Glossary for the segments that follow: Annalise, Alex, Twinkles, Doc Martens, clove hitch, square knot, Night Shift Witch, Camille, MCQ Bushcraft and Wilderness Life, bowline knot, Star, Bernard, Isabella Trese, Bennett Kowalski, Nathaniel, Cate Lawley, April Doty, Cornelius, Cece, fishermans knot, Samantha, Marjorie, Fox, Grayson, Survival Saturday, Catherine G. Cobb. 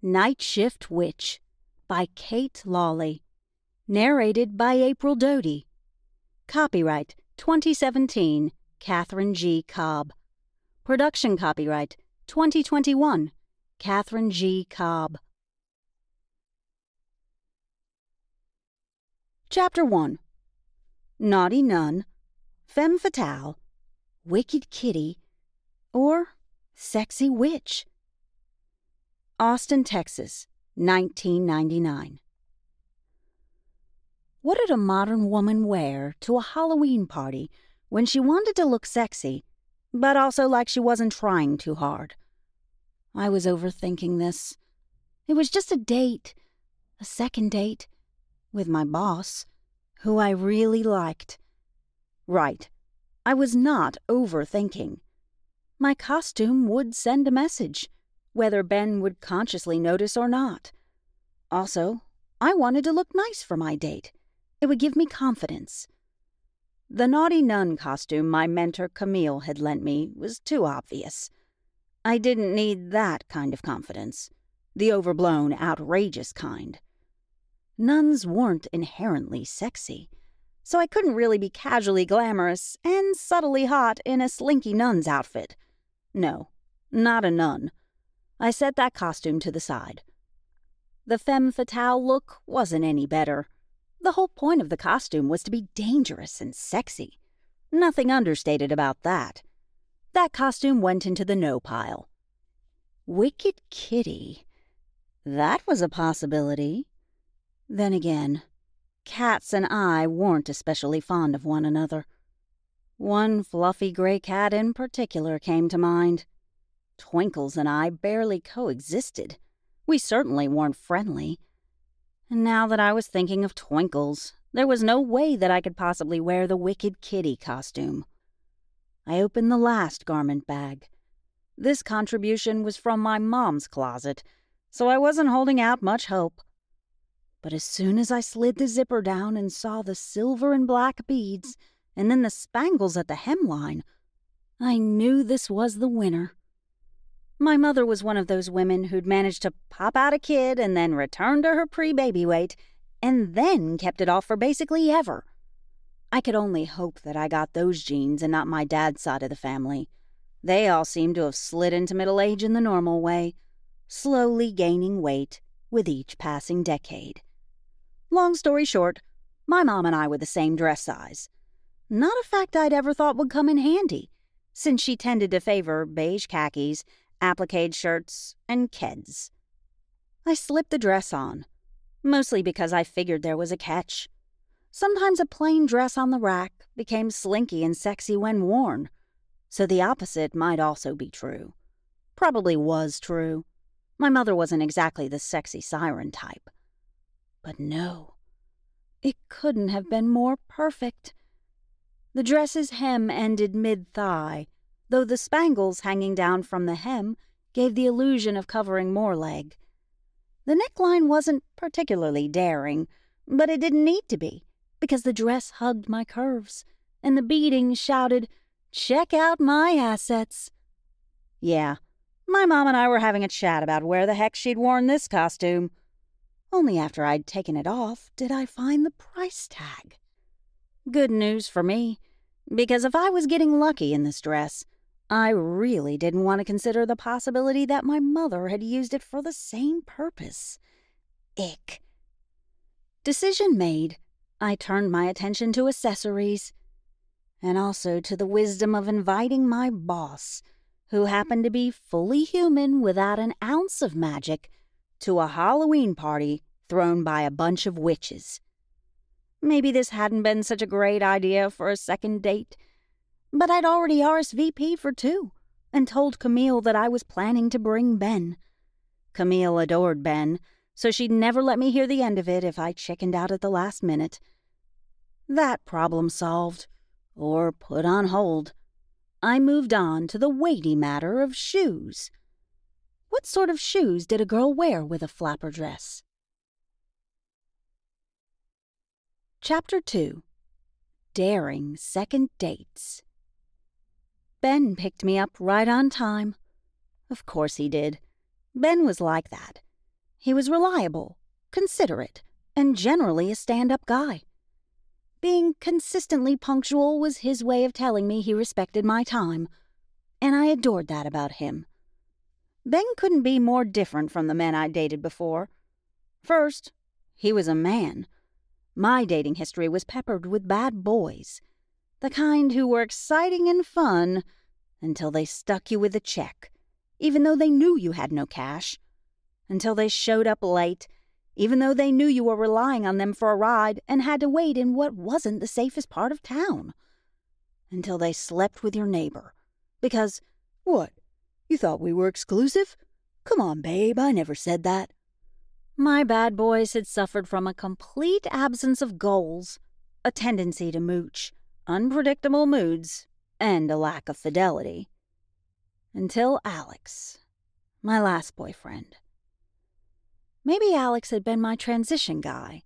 Night Shift Witch by Cate Lawley. Narrated by April Doty. Copyright 2017, Catherine G. Cobb. Production copyright 2021, Catherine G. Cobb. Chapter 1. Naughty Nun, Femme Fatale, Wicked Kitty, or Sexy Witch. Austin, Texas, 1999. What did a modern woman wear to a Halloween party when she wanted to look sexy, but also like she wasn't trying too hard? I was overthinking this. It was just a date, a second date, with my boss, who I really liked. Right, I was not overthinking. My costume would send a message, whether Ben would consciously notice or not. Also, I wanted to look nice for my date. It would give me confidence. The naughty nun costume my mentor Camille had lent me was too obvious. I didn't need that kind of confidence, the overblown, outrageous kind. Nuns weren't inherently sexy, so I couldn't really be casually glamorous and subtly hot in a slinky nun's outfit. No, not a nun. I set that costume to the side. The femme fatale look wasn't any better. The whole point of the costume was to be dangerous and sexy. Nothing understated about that. That costume went into the no pile. Wicked Kitty. That was a possibility. Then again, cats and I weren't especially fond of one another. One fluffy gray cat in particular came to mind. Twinkles and I barely coexisted. We certainly weren't friendly. And now that I was thinking of Twinkles, there was no way that I could possibly wear the Wicked Kitty costume. I opened the last garment bag. This contribution was from my mom's closet, so I wasn't holding out much hope. But as soon as I slid the zipper down and saw the silver and black beads, and then the spangles at the hemline, I knew this was the winner. My mother was one of those women who'd managed to pop out a kid and then return to her pre-baby weight, and then kept it off for basically ever. I could only hope that I got those genes and not my dad's side of the family. They all seemed to have slid into middle age in the normal way, slowly gaining weight with each passing decade. Long story short, my mom and I were the same dress size. Not a fact I'd ever thought would come in handy, since she tended to favor beige khakis, appliqué shirts, and keds. I slipped the dress on, mostly because I figured there was a catch. Sometimes a plain dress on the rack became slinky and sexy when worn, so the opposite might also be true. Probably was true. My mother wasn't exactly the sexy siren type. But no, it couldn't have been more perfect. The dress's hem ended mid-thigh, though the spangles hanging down from the hem gave the illusion of covering more leg. The neckline wasn't particularly daring, but it didn't need to be, because the dress hugged my curves, and the beading shouted, "Check out my assets." Yeah. My mom and I were having a chat about where the heck she'd worn this costume. Only after I'd taken it off did I find the price tag. Good news for me, because if I was getting lucky in this dress, I really didn't want to consider the possibility that my mother had used it for the same purpose. Ick. Decision made, I turned my attention to accessories, and also to the wisdom of inviting my boss, who happened to be fully human without an ounce of magic, to a Halloween party thrown by a bunch of witches. Maybe this hadn't been such a great idea for a second date, but I'd already RSVP'd for two and told Camille that I was planning to bring Ben. Camille adored Ben, so she'd never let me hear the end of it if I chickened out at the last minute. That problem solved, or put on hold. I moved on to the weighty matter of shoes. What sort of shoes did a girl wear with a flapper dress? Chapter 2. Daring Second Dates. Ben picked me up right on time. Of course he did. Ben was like that. He was reliable, considerate, and generally a stand-up guy. Being consistently punctual was his way of telling me he respected my time, and I adored that about him. Ben couldn't be more different from the men I dated before. First, he was a man. My dating history was peppered with bad boys, the kind who were exciting and fun until they stuck you with a check, even though they knew you had no cash, until they showed up late, even though they knew you were relying on them for a ride and had to wait in what wasn't the safest part of town, until they slept with your neighbor. Because, what, you thought we were exclusive? Come on, babe, I never said that. My bad boys had suffered from a complete absence of goals, a tendency to mooch, unpredictable moods, and a lack of fidelity. Until Alex, my last boyfriend. Maybe Alex had been my transition guy,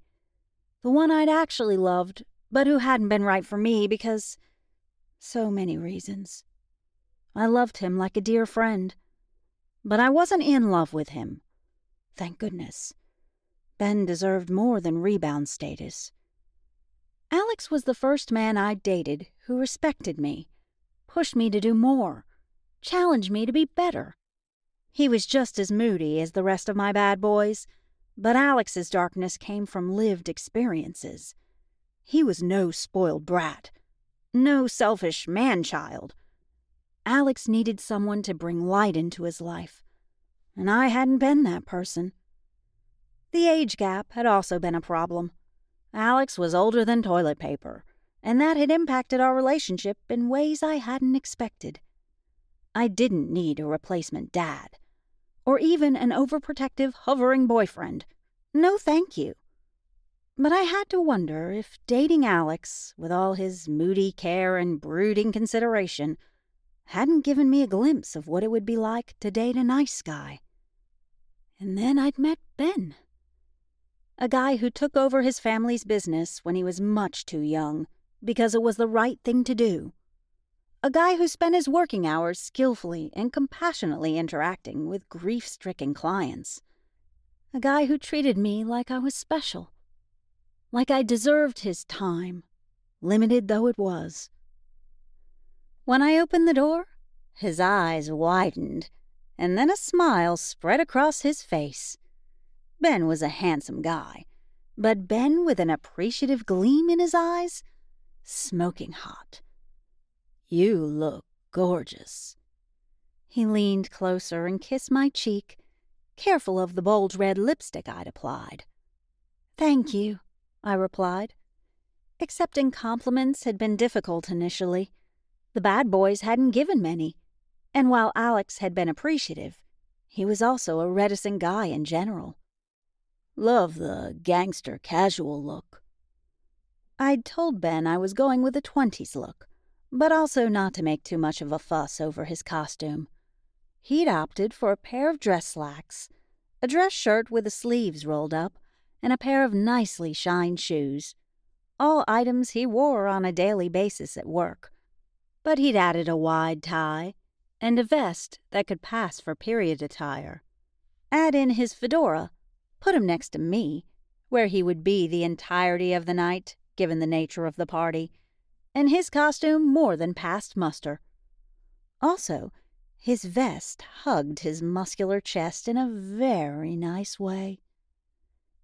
the one I'd actually loved, but who hadn't been right for me because so many reasons. I loved him like a dear friend, but I wasn't in love with him. Thank goodness. Ben deserved more than rebound status. Alex was the first man I dated who respected me, pushed me to do more, challenged me to be better. He was just as moody as the rest of my bad boys, but Alex's darkness came from lived experiences. He was no spoiled brat, no selfish man-child. Alex needed someone to bring light into his life, and I hadn't been that person. The age gap had also been a problem. Alex was older than toilet paper, and that had impacted our relationship in ways I hadn't expected. I didn't need a replacement dad, or even an overprotective, hovering boyfriend. No thank you. But I had to wonder if dating Alex, with all his moody care and brooding consideration, hadn't given me a glimpse of what it would be like to date a nice guy. And then I'd met Ben, a guy who took over his family's business when he was much too young because it was the right thing to do, a guy who spent his working hours skillfully and compassionately interacting with grief-stricken clients, a guy who treated me like I was special, like I deserved his time, limited though it was. When I opened the door, his eyes widened, and then a smile spread across his face. Ben was a handsome guy, but Ben with an appreciative gleam in his eyes, smoking hot. "You look gorgeous." He leaned closer and kissed my cheek, careful of the bold red lipstick I'd applied. "Thank you," I replied. Accepting compliments had been difficult initially. The bad boys hadn't given many, and while Alex had been appreciative, he was also a reticent guy in general. "Love the gangster casual look." I'd told Ben I was going with a 20s look, but also not to make too much of a fuss over his costume. He'd opted for a pair of dress slacks, a dress shirt with the sleeves rolled up, and a pair of nicely shined shoes, all items he wore on a daily basis at work. But he'd added a wide tie and a vest that could pass for period attire. Add in his fedora, put him next to me, where he would be the entirety of the night, given the nature of the party, and his costume more than passed muster. Also, his vest hugged his muscular chest in a very nice way.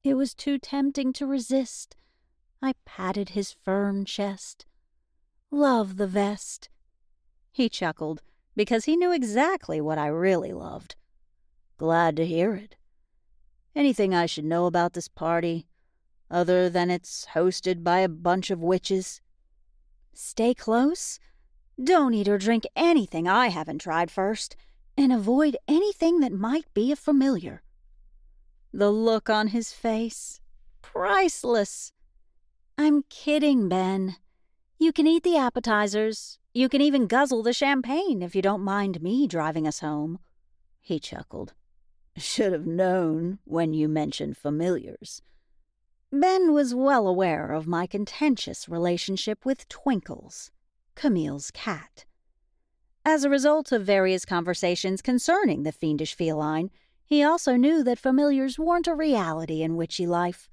It was too tempting to resist. I patted his firm chest. "Love the vest." He chuckled because he knew exactly what I really loved. "Glad to hear it. Anything I should know about this party, other than it's hosted by a bunch of witches?" "Stay close. Don't eat or drink anything I haven't tried first, and avoid anything that might be a familiar." The look on his face, priceless. "I'm kidding, Ben. You can eat the appetizers. You can even guzzle the champagne if you don't mind me driving us home." He chuckled. "Should have known when you mentioned familiars." Ben was well aware of my contentious relationship with Twinkles, Camille's cat. As a result of various conversations concerning the fiendish feline, He also knew that familiars weren't a reality in witchy life.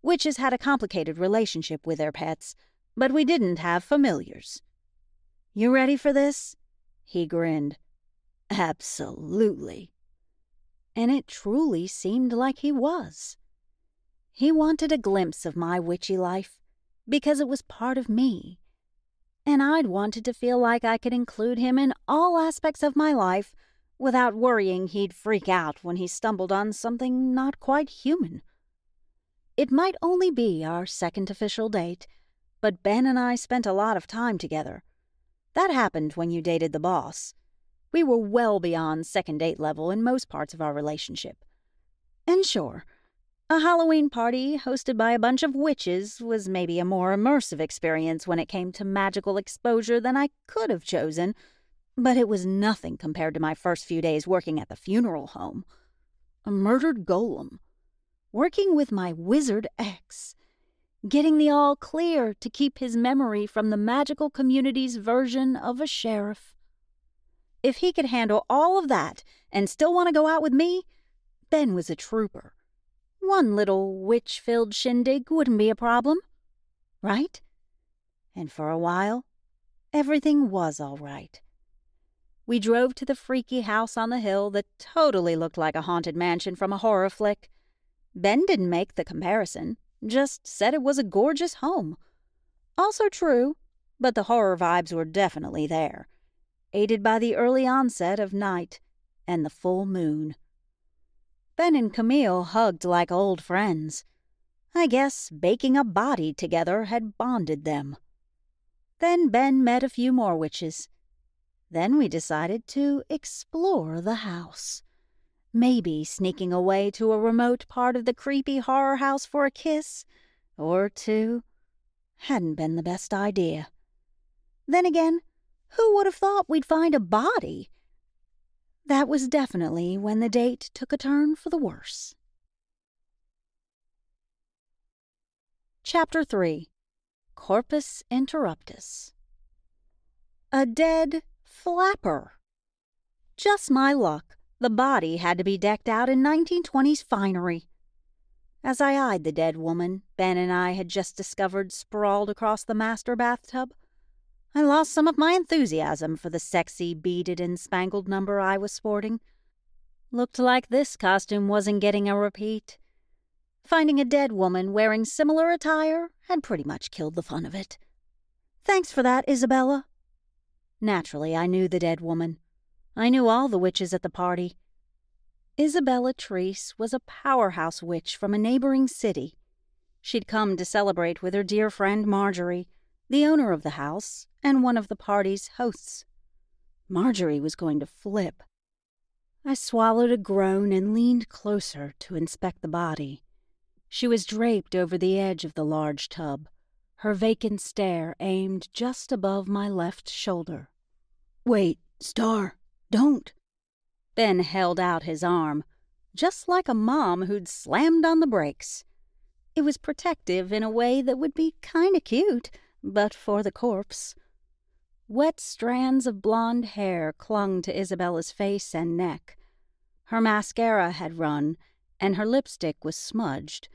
Witches had a complicated relationship with their pets, but we didn't have familiars. You ready for this? He grinned. Absolutely. And it truly seemed like he was. He wanted a glimpse of my witchy life because it was part of me. And I'd wanted to feel like I could include him in all aspects of my life without worrying he'd freak out when he stumbled on something not quite human. It might only be our second official date, but Ben and I spent a lot of time together. That happened when you dated the boss. We were well beyond second date level in most parts of our relationship. And sure, a Halloween party hosted by a bunch of witches was maybe a more immersive experience when it came to magical exposure than I could have chosen, but it was nothing compared to my first few days working at the funeral home. A murdered golem. Working with my wizard ex. Getting the all clear to keep his memory from the magical community's version of a sheriff. If he could handle all of that and still want to go out with me, Ben was a trooper. One little witch-filled shindig wouldn't be a problem, right? And for a while, everything was all right. We drove to the freaky house on the hill that totally looked like a haunted mansion from a horror flick. Ben didn't make the comparison, just said it was a gorgeous home. Also true, but the horror vibes were definitely there, aided by the early onset of night and the full moon. Ben and Camille hugged like old friends. I guess baking a body together had bonded them. Then Ben met a few more witches. Then we decided to explore the house. Maybe sneaking away to a remote part of the creepy horror house for a kiss or two hadn't been the best idea. Then again, who would have thought we'd find a body? That was definitely when the date took a turn for the worse. Chapter 3. Corpus Interruptus. A dead flapper. Just my luck, the body had to be decked out in 1920s finery. As I eyed the dead woman Ben and I had just discovered sprawled across the master bathtub, I lost some of my enthusiasm for the sexy, beaded and spangled number I was sporting. Looked like this costume wasn't getting a repeat. Finding a dead woman wearing similar attire had pretty much killed the fun of it. Thanks for that, Isabella. Naturally, I knew the dead woman. I knew all the witches at the party. Isabella Trese was a powerhouse witch from a neighboring city. She'd come to celebrate with her dear friend Marjorie, the owner of the house and one of the party's hosts. Marjorie was going to flip. I swallowed a groan and leaned closer to inspect the body. She was draped over the edge of the large tub, her vacant stare aimed just above my left shoulder. Wait, Star, don't. Ben held out his arm, just like a mom who'd slammed on the brakes. It was protective in a way that would be kinda cute, but for the corpse. Wet strands of blonde hair clung to Isabella's face and neck. Her mascara had run, and her lipstick was smudged,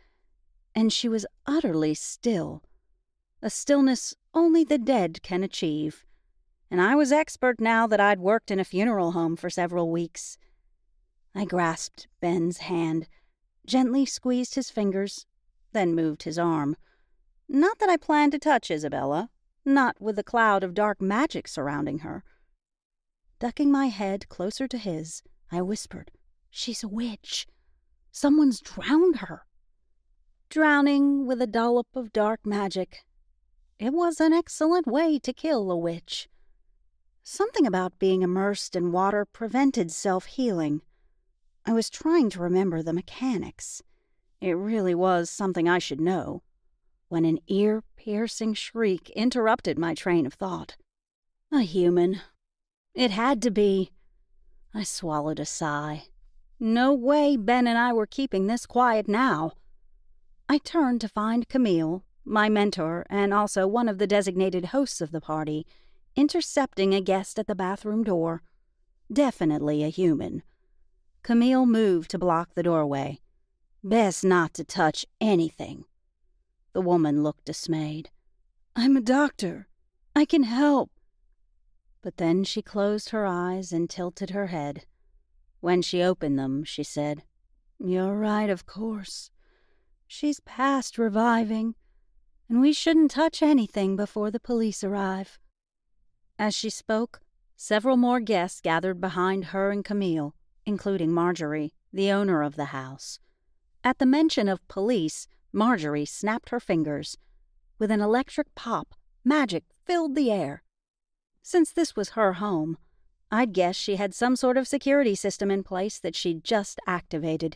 and she was utterly still, a stillness only the dead can achieve, and I was expert now that I'd worked in a funeral home for several weeks. I grasped Ben's hand, gently squeezed his fingers, then moved his arm. Not that I planned to touch Isabella, not with the cloud of dark magic surrounding her. Ducking my head closer to his, I whispered, "She's a witch. Someone's drowned her." Drowning with a dollop of dark magic. It was an excellent way to kill a witch. Something about being immersed in water prevented self-healing. I was trying to remember the mechanics. It really was something I should know, when an ear-piercing shriek interrupted my train of thought. A human. It had to be. I swallowed a sigh. No way Ben and I were keeping this quiet now. I turned to find Camille, my mentor and also one of the designated hosts of the party, intercepting a guest at the bathroom door. Definitely a human. Camille moved to block the doorway. Best not to touch anything. The woman looked dismayed. I'm a doctor. I can help. But then she closed her eyes and tilted her head. When she opened them, she said, You're right, of course. She's past reviving, and we shouldn't touch anything before the police arrive. As she spoke, several more guests gathered behind her and Camille, including Marjorie, the owner of the house. At the mention of police, Marjorie snapped her fingers. With an electric pop, magic filled the air. Since this was her home, I'd guess she had some sort of security system in place that she'd just activated.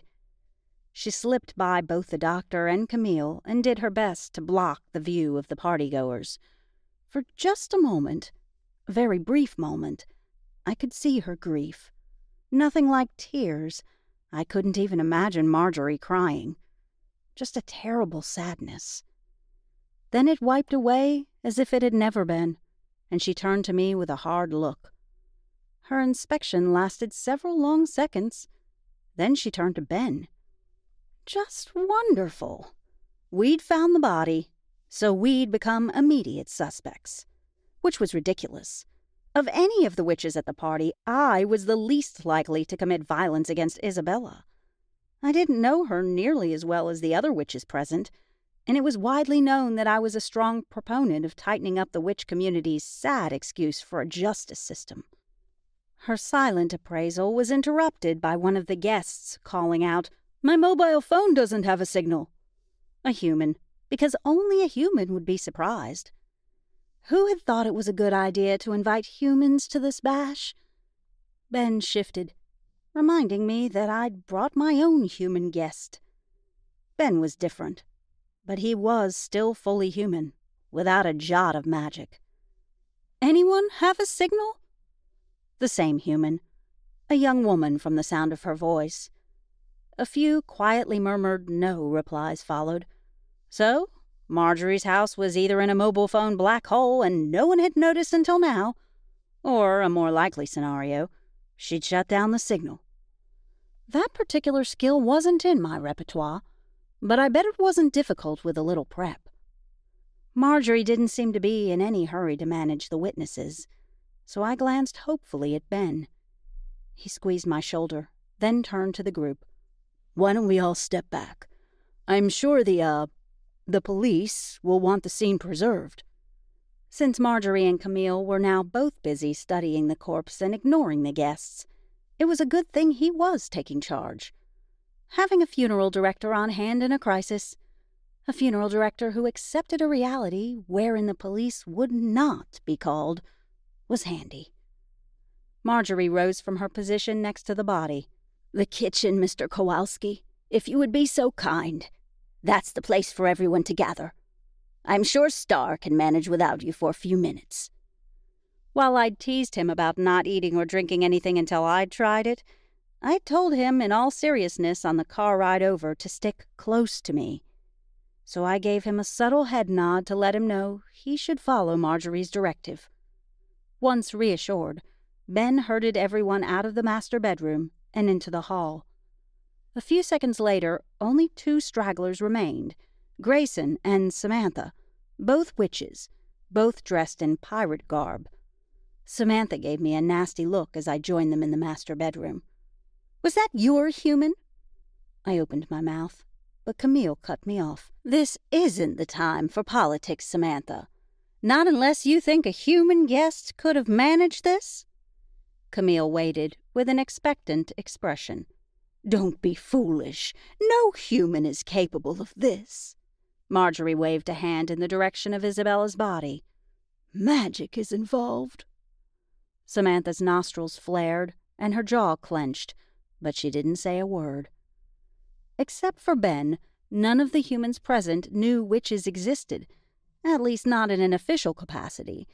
She slipped by both the doctor and Camille and did her best to block the view of the partygoers. For just a moment, a very brief moment, I could see her grief. Nothing like tears. I couldn't even imagine Marjorie crying. Just a terrible sadness. Then it wiped away as if it had never been, and she turned to me with a hard look. Her inspection lasted several long seconds. Then she turned to Ben. Just wonderful. We'd found the body, so we'd become immediate suspects, which was ridiculous. Of any of the witches at the party, I was the least likely to commit violence against Isabella. I didn't know her nearly as well as the other witches present, and it was widely known that I was a strong proponent of tightening up the witch community's sad excuse for a justice system. Her silent appraisal was interrupted by one of the guests calling out, My mobile phone doesn't have a signal. A human, because only a human would be surprised. Who had thought it was a good idea to invite humans to this bash? Ben shifted, reminding me that I'd brought my own human guest. Ben was different, but he was still fully human, without a jot of magic. Anyone have a signal? The same human, a young woman from the sound of her voice. A few quietly murmured no replies followed. So, Marjorie's house was either in a mobile phone black hole and no one had noticed until now, or, a more likely scenario, she'd shut down the signal. That particular skill wasn't in my repertoire, but I bet it wasn't difficult with a little prep. Marjorie didn't seem to be in any hurry to manage the witnesses, so I glanced hopefully at Ben. He squeezed my shoulder, then turned to the group. Why don't we all step back? I'm sure the police will want the scene preserved. Since Marjorie and Camille were now both busy studying the corpse and ignoring the guests, it was a good thing he was taking charge. Having a funeral director on hand in a crisis, a funeral director who accepted a reality wherein the police would not be called, was handy. Marjorie rose from her position next to the body. The kitchen, Mr. Kowalski, if you would be so kind. That's the place for everyone to gather. I'm sure Star can manage without you for a few minutes. While I'd teased him about not eating or drinking anything until I'd tried it, I told him in all seriousness on the car ride over to stick close to me. So I gave him a subtle head nod to let him know he should follow Marjorie's directive. Once reassured, Ben herded everyone out of the master bedroom and into the hall. A few seconds later, only two stragglers remained, Grayson and Samantha, both witches, both dressed in pirate garb. Samantha gave me a nasty look as I joined them in the master bedroom. Was that your human? I opened my mouth, but Camille cut me off. This isn't the time for politics, Samantha. Not unless you think a human guest could have managed this? Camille waited with an expectant expression. Don't be foolish. No human is capable of this. Marjorie waved a hand in the direction of Isabella's body. Magic is involved. Samantha's nostrils flared and her jaw clenched, but she didn't say a word. Except for Ben, none of the humans present knew witches existed, at least not in an official capacity.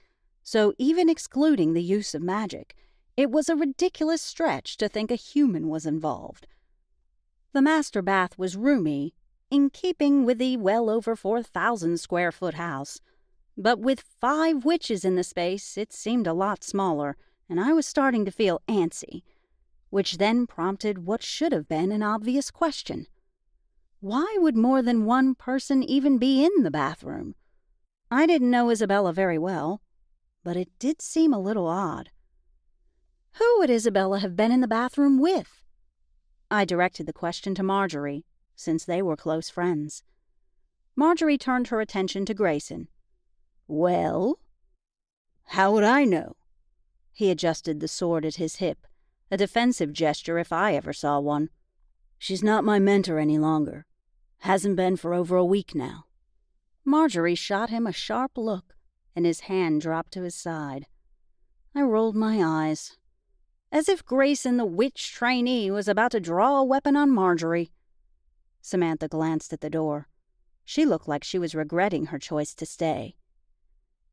So even excluding the use of magic, it was a ridiculous stretch to think a human was involved. The master bath was roomy, in keeping with the well over 4,000 square foot house, but with 5 witches in the space, it seemed a lot smaller, and I was starting to feel antsy. which then prompted what should have been an obvious question. Why would more than one person even be in the bathroom? I didn't know Isabella very well, but it did seem a little odd. Who would Isabella have been in the bathroom with? I directed the question to Marjorie, since they were close friends. Marjorie turned her attention to Grayson. Well, how would I know? He adjusted the sword at his hip, a defensive gesture if I ever saw one. She's not my mentor any longer. Hasn't been for over a week now. Marjorie shot him a sharp look, and his hand dropped to his side. I rolled my eyes. As if Grayson, the witch trainee, was about to draw a weapon on Marjorie. Samantha glanced at the door. She looked like she was regretting her choice to stay.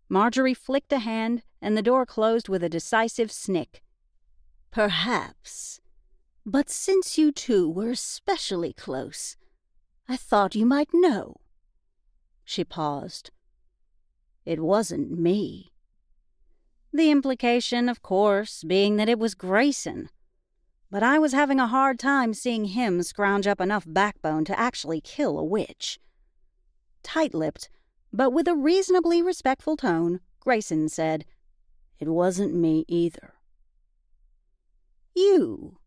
Marjorie flicked a hand, and the door closed with a decisive snick. Perhaps. But since you two were especially close, I thought you might know. She paused. It wasn't me. The implication, of course, being that it was Grayson. But I was having a hard time seeing him scrounge up enough backbone to actually kill a witch. Tight-lipped, but with a reasonably respectful tone, Grayson said, "It wasn't me either." "You,"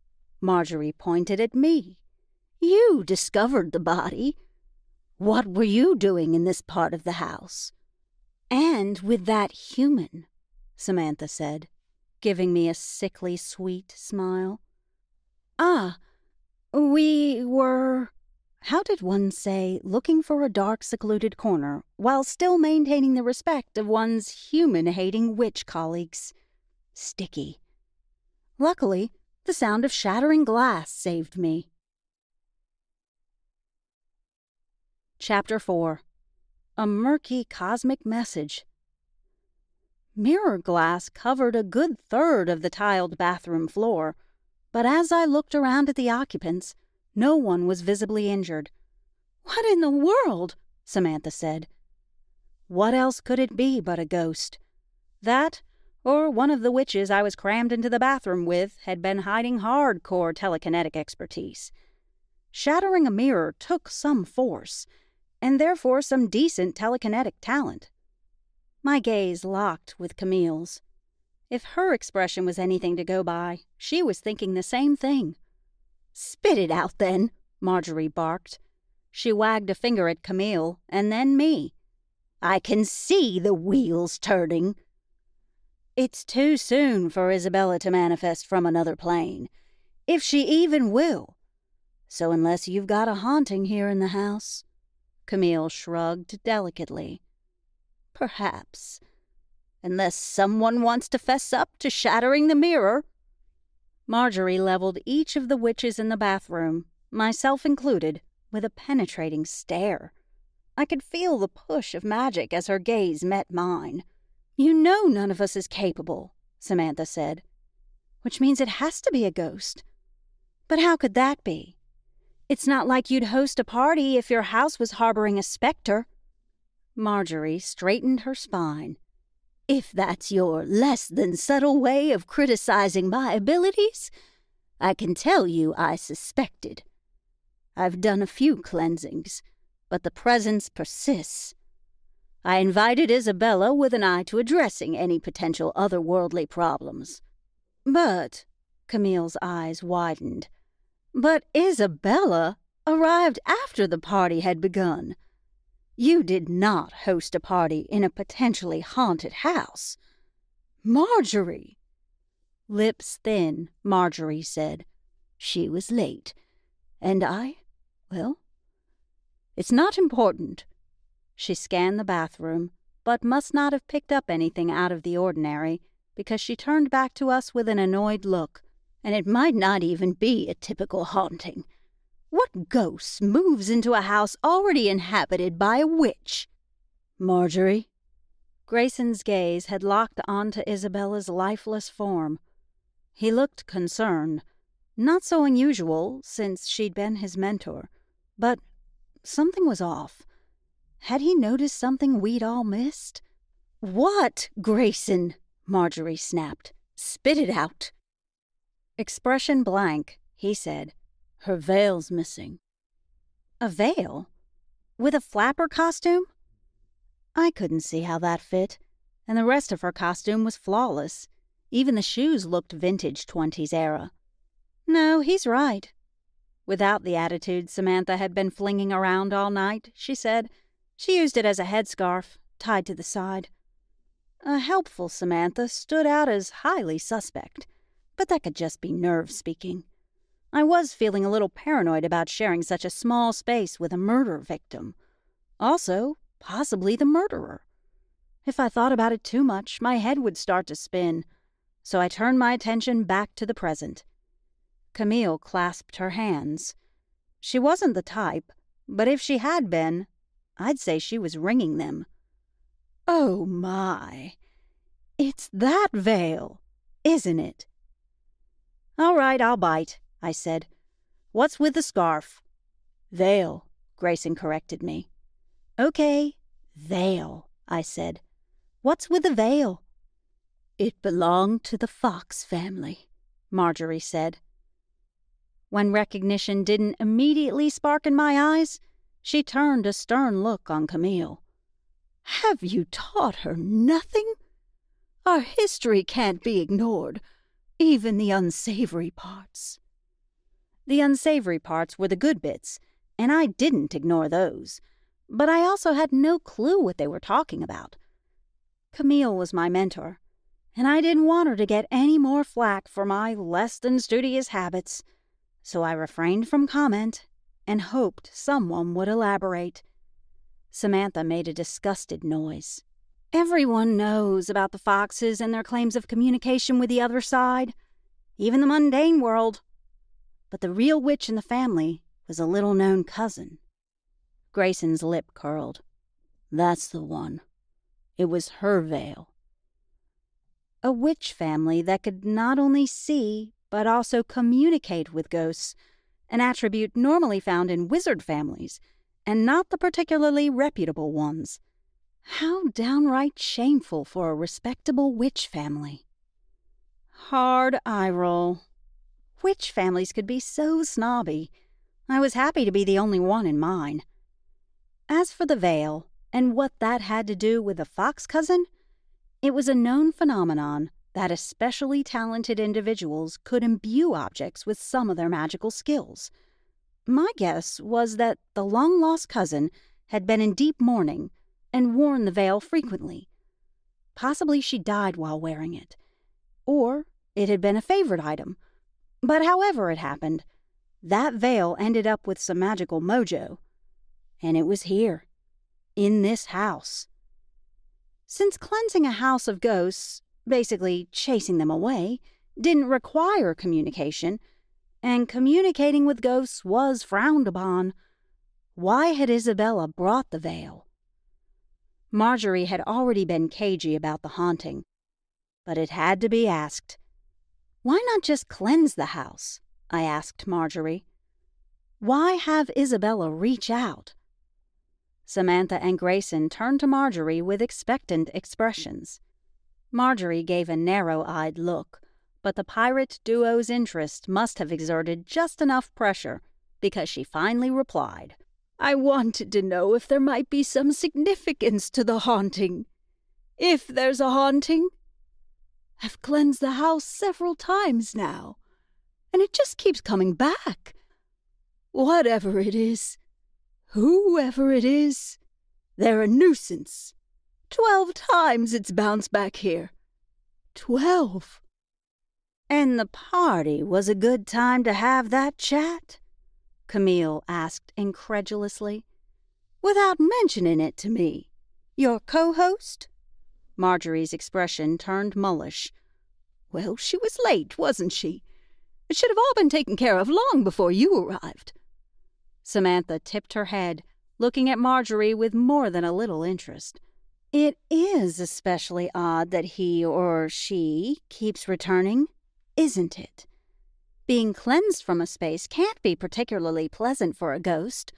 Marjorie pointed at me. "You discovered the body. What were you doing in this part of the house? And with that human," Samantha said, giving me a sickly sweet smile. "Ah, we were—" How did one say looking for a dark, secluded corner while still maintaining the respect of one's human-hating witch colleagues? Sticky. Luckily, the sound of shattering glass saved me. Chapter 4. A Murky Cosmic Message. Mirror glass covered a good third of the tiled bathroom floor, but as I looked around at the occupants, no one was visibly injured. "What in the world?" Samantha said. What else could it be but a ghost? That, or one of the witches I was crammed into the bathroom with, had been hiding hardcore telekinetic expertise. Shattering a mirror took some force, and therefore some decent telekinetic talent. My gaze locked with Camille's. If her expression was anything to go by, she was thinking the same thing. "Spit it out, then," Marjorie barked. She wagged a finger at Camille, and then me. "I can see the wheels turning." "It's too soon for Isabella to manifest from another plane, if she even will. So unless you've got a haunting here in the house—" Camille shrugged delicately. "Perhaps. Unless someone wants to fess up to shattering the mirror." Marjorie leveled each of the witches in the bathroom, myself included, with a penetrating stare. I could feel the push of magic as her gaze met mine. "You know none of us is capable," Samantha said. "Which means it has to be a ghost. But how could that be? It's not like you'd host a party if your house was harboring a specter." Marjorie straightened her spine. "If that's your less-than-subtle way of criticizing my abilities, I can tell you I suspected. I've done a few cleansings, but the presence persists. I invited Isabella with an eye to addressing any potential otherworldly problems. But—" Camille's eyes widened. "But Isabella arrived after the party had begun. You did not host a party in a potentially haunted house. Marjorie!" Lips thin, Marjorie said, "She was late. And I, well, it's not important." She scanned the bathroom, but must not have picked up anything out of the ordinary, because she turned back to us with an annoyed look. "And it might not even be a typical haunting. What ghost moves into a house already inhabited by a witch?" "Marjorie?" Grayson's gaze had locked onto Isabella's lifeless form. He looked concerned, not so unusual since she'd been his mentor, but something was off. Had he noticed something we'd all missed? "What, Grayson?" Marjorie snapped. "Spit it out." Expression blank, he said, "Her veil's missing." A veil? With a flapper costume? I couldn't see how that fit, and the rest of her costume was flawless. Even the shoes looked vintage 20s era. No, he's right. Without the attitude Samantha had been flinging around all night, she said. She used it as a headscarf, tied to the side. A helpful Samantha stood out as highly suspect, but that could just be nerve speaking. I was feeling a little paranoid about sharing such a small space with a murder victim. Also, possibly the murderer. If I thought about it too much, my head would start to spin, so I turned my attention back to the present. Camille clasped her hands. She wasn't the type, but if she had been, I'd say she was wringing them. Oh my! It's that veil, isn't it? All right, I'll bite, I said. What's with the scarf? Veil, Grayson corrected me. Okay, veil, I said. What's with the veil? It belonged to the Fox family, Marjorie said. When recognition didn't immediately spark in my eyes, she turned a stern look on Camille. Have you taught her nothing? Our history can't be ignored, even the unsavory parts. The unsavory parts were the good bits, and I didn't ignore those, but I also had no clue what they were talking about. Camille was my mentor, and I didn't want her to get any more flack for my less-than-studious habits, so I refrained from comment and hoped someone would elaborate. Samantha made a disgusted noise. Everyone knows about the Foxes and their claims of communication with the other side, even the mundane world. But the real witch in the family was a little-known cousin. Grayson's lip curled. That's the one. It was her veil. A witch family that could not only see, but also communicate with ghosts, an attribute normally found in wizard families, and not the particularly reputable ones. How downright shameful for a respectable witch family. Hard eye roll. Witch families could be so snobby. I was happy to be the only one in mine. As for the veil, and what that had to do with the Fox cousin, it was a known phenomenon that especially talented individuals could imbue objects with some of their magical skills. My guess was that the long-lost cousin had been in deep mourning and worn the veil frequently. Possibly she died while wearing it, or it had been a favorite item. But however it happened, that veil ended up with some magical mojo, and it was here, in this house. Since cleansing a house of ghosts, basically chasing them away, didn't require communication, and communicating with ghosts was frowned upon, why had Isabella brought the veil? Marjorie had already been cagey about the haunting, but it had to be asked. Why not just cleanse the house? I asked Marjorie. Why have Isabella reach out? Samantha and Grayson turned to Marjorie with expectant expressions. Marjorie gave a narrow-eyed look, but the pirate duo's interest must have exerted just enough pressure because she finally replied, I wanted to know if there might be some significance to the haunting. If there's a haunting. I've cleansed the house several times now, and it just keeps coming back. Whatever it is, whoever it is, they're a nuisance. 12 times it's bounced back here. 12. And the party was a good time to have that chat? Camille asked incredulously. Without mentioning it to me, your co-host? Marjorie's expression turned mullish. Well, she was late, wasn't she? It should have all been taken care of long before you arrived. Samantha tipped her head, looking at Marjorie with more than a little interest. It is especially odd that he or she keeps returning, isn't it? Being cleansed from a space can't be particularly pleasant for a ghost.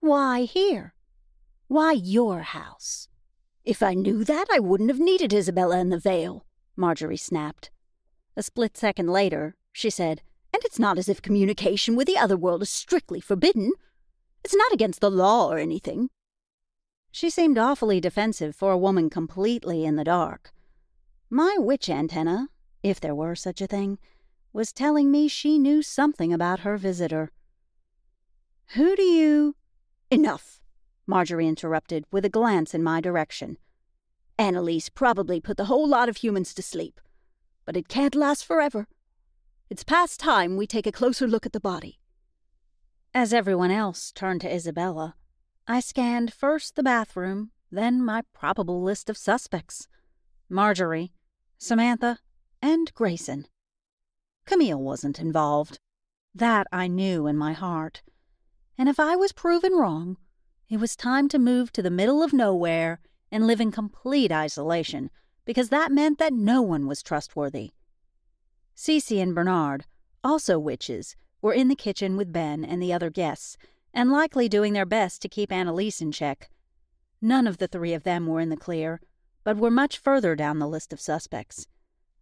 Why here? Why your house? If I knew that, I wouldn't have needed Isabella and the veil, Marjorie snapped. A split second later, she said, and it's not as if communication with the other world is strictly forbidden. It's not against the law or anything. She seemed awfully defensive for a woman completely in the dark. My witch antenna, if there were such a thing, was telling me she knew something about her visitor. "Who do you—" "Enough," Marjorie interrupted with a glance in my direction. "Annalise probably put the whole lot of humans to sleep, but it can't last forever. It's past time we take a closer look at the body." As everyone else turned to Isabella, I scanned first the bathroom, then my probable list of suspects: Marjorie, Samantha, and Grayson. Camille wasn't involved. That I knew in my heart. And if I was proven wrong, it was time to move to the middle of nowhere and live in complete isolation, because that meant that no one was trustworthy. Cece and Bernard, also witches, were in the kitchen with Ben and the other guests, and likely doing their best to keep Annalise in check. None of the three of them were in the clear, but were much further down the list of suspects.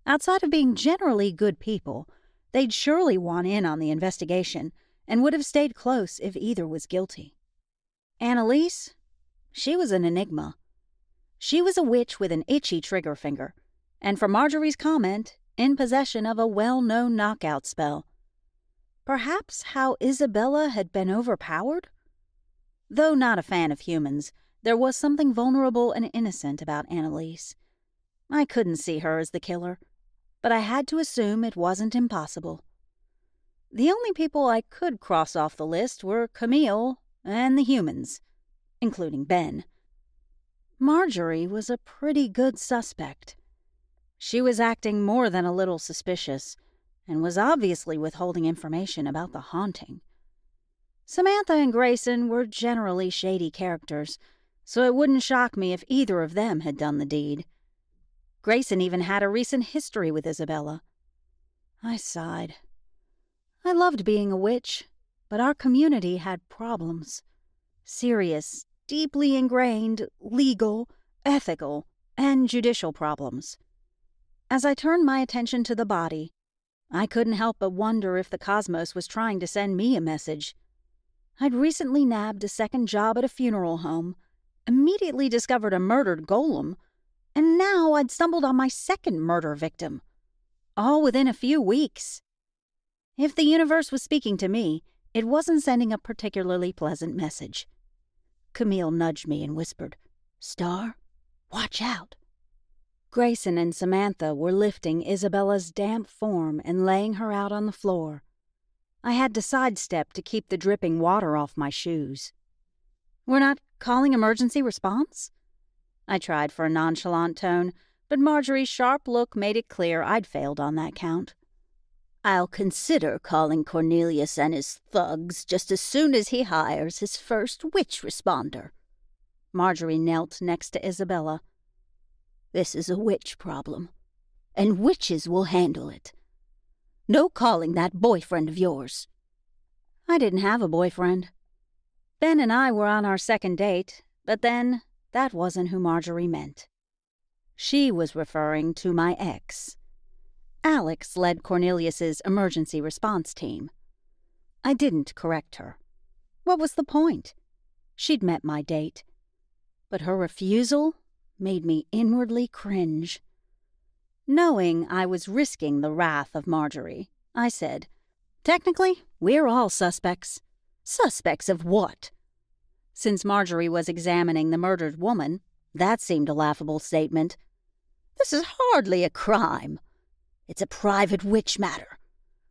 Outside of being generally good people, they'd surely want in on the investigation and would have stayed close if either was guilty. Annalise? She was an enigma. She was a witch with an itchy trigger finger, and from Marjorie's comment, in possession of a well-known knockout spell. Perhaps how Isabella had been overpowered? Though not a fan of humans, there was something vulnerable and innocent about Annalise. I couldn't see her as the killer, but I had to assume it wasn't impossible. The only people I could cross off the list were Camille and the humans, including Ben. Marjorie was a pretty good suspect. She was acting more than a little suspicious, and was obviously withholding information about the haunting. Samantha and Grayson were generally shady characters, so it wouldn't shock me if either of them had done the deed. Grayson even had a recent history with Isabella. I sighed. I loved being a witch, but our community had problems. Serious, deeply ingrained, legal, ethical, and judicial problems. As I turned my attention to the body, I couldn't help but wonder if the cosmos was trying to send me a message. I'd recently nabbed a second job at a funeral home, immediately discovered a murdered golem, and now I'd stumbled on my second murder victim. All within a few weeks. If the universe was speaking to me, it wasn't sending a particularly pleasant message. Camille nudged me and whispered, "Star, watch out." Grayson and Samantha were lifting Isabella's damp form and laying her out on the floor. I had to sidestep to keep the dripping water off my shoes. "We're not calling emergency response?" I tried for a nonchalant tone, but Marjorie's sharp look made it clear I'd failed on that count. "I'll consider calling Cornelius and his thugs just as soon as he hires his first witch responder." Marjorie knelt next to Isabella. "This is a witch problem, and witches will handle it. No calling that boyfriend of yours." I didn't have a boyfriend. Ben and I were on our second date, but then that wasn't who Marjorie meant. She was referring to my ex. Alex led Cornelius's emergency response team. I didn't correct her. What was the point? She'd met my date. But her refusal made me inwardly cringe. Knowing I was risking the wrath of Marjorie, I said, "Technically, we're all suspects." "Suspects of what?" Since Marjorie was examining the murdered woman, that seemed a laughable statement. "This is hardly a crime. It's a private witch matter,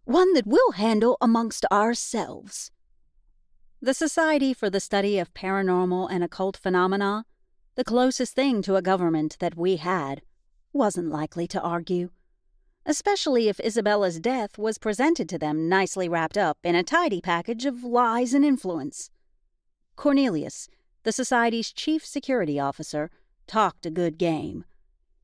one that we'll handle amongst ourselves." The Society for the Study of Paranormal and Occult Phenomena, the closest thing to a government that we had, wasn't likely to argue, especially if Isabella's death was presented to them nicely wrapped up in a tidy package of lies and influence. Cornelius, the Society's chief security officer, talked a good game.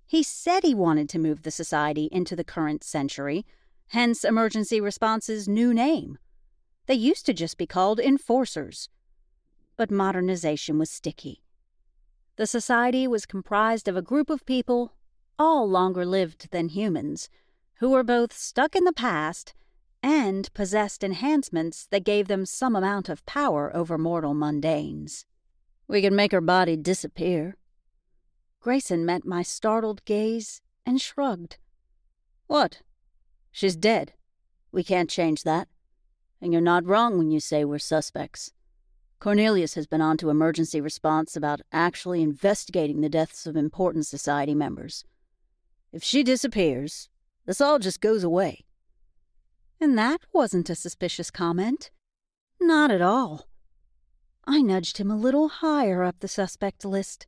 He said he wanted to move the Society into the current century, hence Emergency Response's new name. They used to just be called enforcers. But modernization was sticky. The Society was comprised of a group of people, all longer lived than humans, who were both stuck in the past and possessed enhancements that gave them some amount of power over mortal mundanes. We could make her body disappear. Grayson met my startled gaze and shrugged. What? She's dead. We can't change that. And you're not wrong when you say we're suspects. Cornelius has been on to emergency response about actually investigating the deaths of important society members. If she disappears, this all just goes away. And that wasn't a suspicious comment. Not at all. I nudged him a little higher up the suspect list.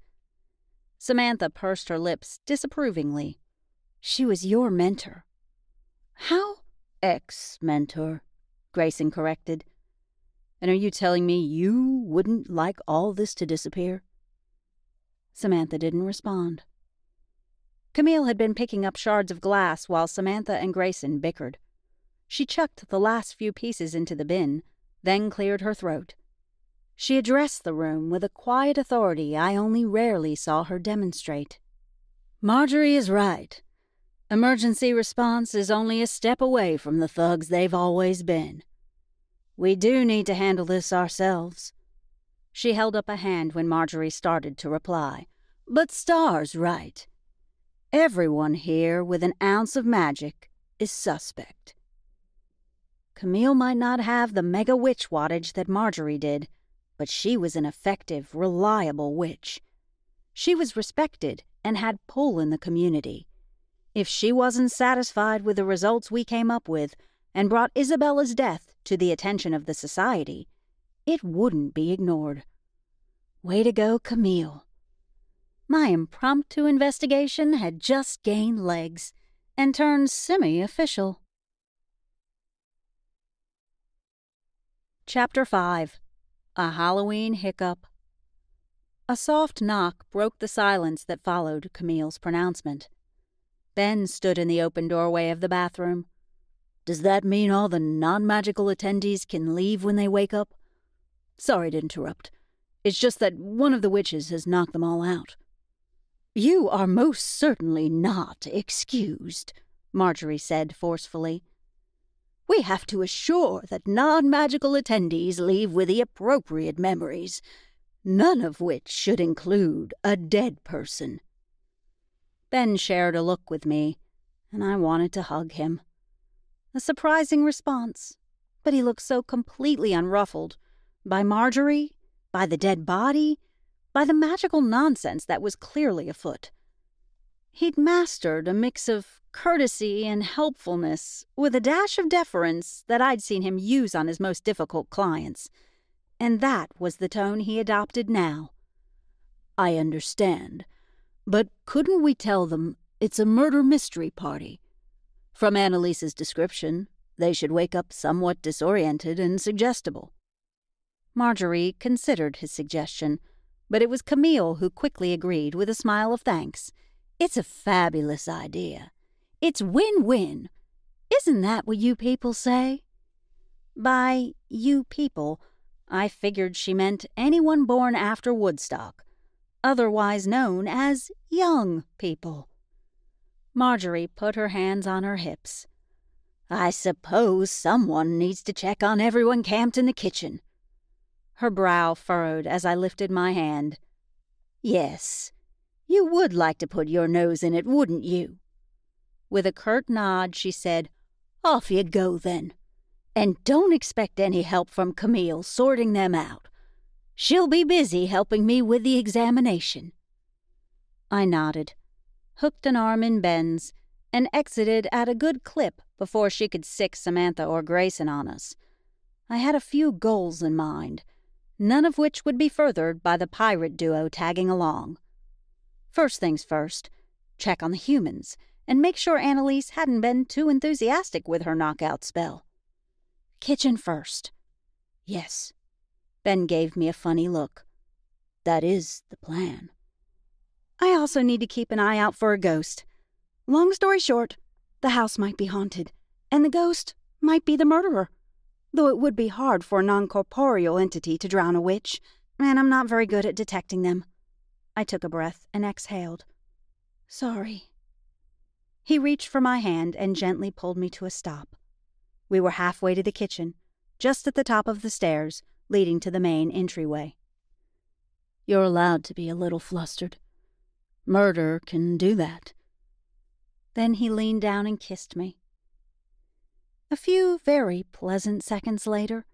Samantha pursed her lips disapprovingly. She was your mentor. How? Ex-mentor, Grayson corrected. And are you telling me you wouldn't like all this to disappear? Samantha didn't respond. Camille had been picking up shards of glass while Samantha and Grayson bickered. She chucked the last few pieces into the bin, then cleared her throat. She addressed the room with a quiet authority I only rarely saw her demonstrate. Marjorie is right. Emergency response is only a step away from the thugs they've always been. We do need to handle this ourselves. She held up a hand when Marjorie started to reply. But Star's right. Everyone here with an ounce of magic is suspect. Camille might not have the mega witch wattage that Marjorie did, but she was an effective, reliable witch. She was respected and had pull in the community. If she wasn't satisfied with the results we came up with and brought Isabella's death to the attention of the society, it wouldn't be ignored. Way to go, Camille. My impromptu investigation had just gained legs and turned semi-official. Chapter 5. A Halloween Hiccup. A soft knock broke the silence that followed Camille's pronouncement. Ben stood in the open doorway of the bathroom. Does that mean all the non-magical attendees can leave when they wake up? Sorry to interrupt. It's just that one of the witches has knocked them all out. You are most certainly not excused, Marjorie said forcefully. We have to assure that non-magical attendees leave with the appropriate memories, none of which should include a dead person. Ben shared a look with me, and I wanted to hug him. A surprising response, but he looked so completely unruffled by Marjorie, by the dead body, by the magical nonsense that was clearly afoot. He'd mastered a mix of courtesy and helpfulness with a dash of deference that I'd seen him use on his most difficult clients, and that was the tone he adopted now. I understand. But couldn't we tell them it's a murder mystery party? From Annalise's description, they should wake up somewhat disoriented and suggestible. Marjorie considered his suggestion, but it was Camille who quickly agreed with a smile of thanks. It's a fabulous idea. It's win-win. Isn't that what you people say? By you people, I figured she meant anyone born after Woodstock, otherwise known as young people. Marjorie put her hands on her hips. I suppose someone needs to check on everyone camped in the kitchen. Her brow furrowed as I lifted my hand. Yes, you would like to put your nose in it, wouldn't you? With a curt nod, she said, Off you go, then. And don't expect any help from Camille sorting them out. She'll be busy helping me with the examination. I nodded, hooked an arm in Ben's, and exited at a good clip before she could sic Samantha or Grayson on us. I had a few goals in mind, none of which would be furthered by the pirate duo tagging along. First things first, check on the humans, and make sure Annalise hadn't been too enthusiastic with her knockout spell. Kitchen first. Yes. Ben gave me a funny look. That is the plan. I also need to keep an eye out for a ghost. Long story short, the house might be haunted, and the ghost might be the murderer, though it would be hard for a non-corporeal entity to drown a witch, and I'm not very good at detecting them. I took a breath and exhaled. Sorry. He reached for my hand and gently pulled me to a stop. We were halfway to the kitchen, just at the top of the stairs leading to the main entryway. You're allowed to be a little flustered. Murder can do that. Then he leaned down and kissed me. A few very pleasant seconds later,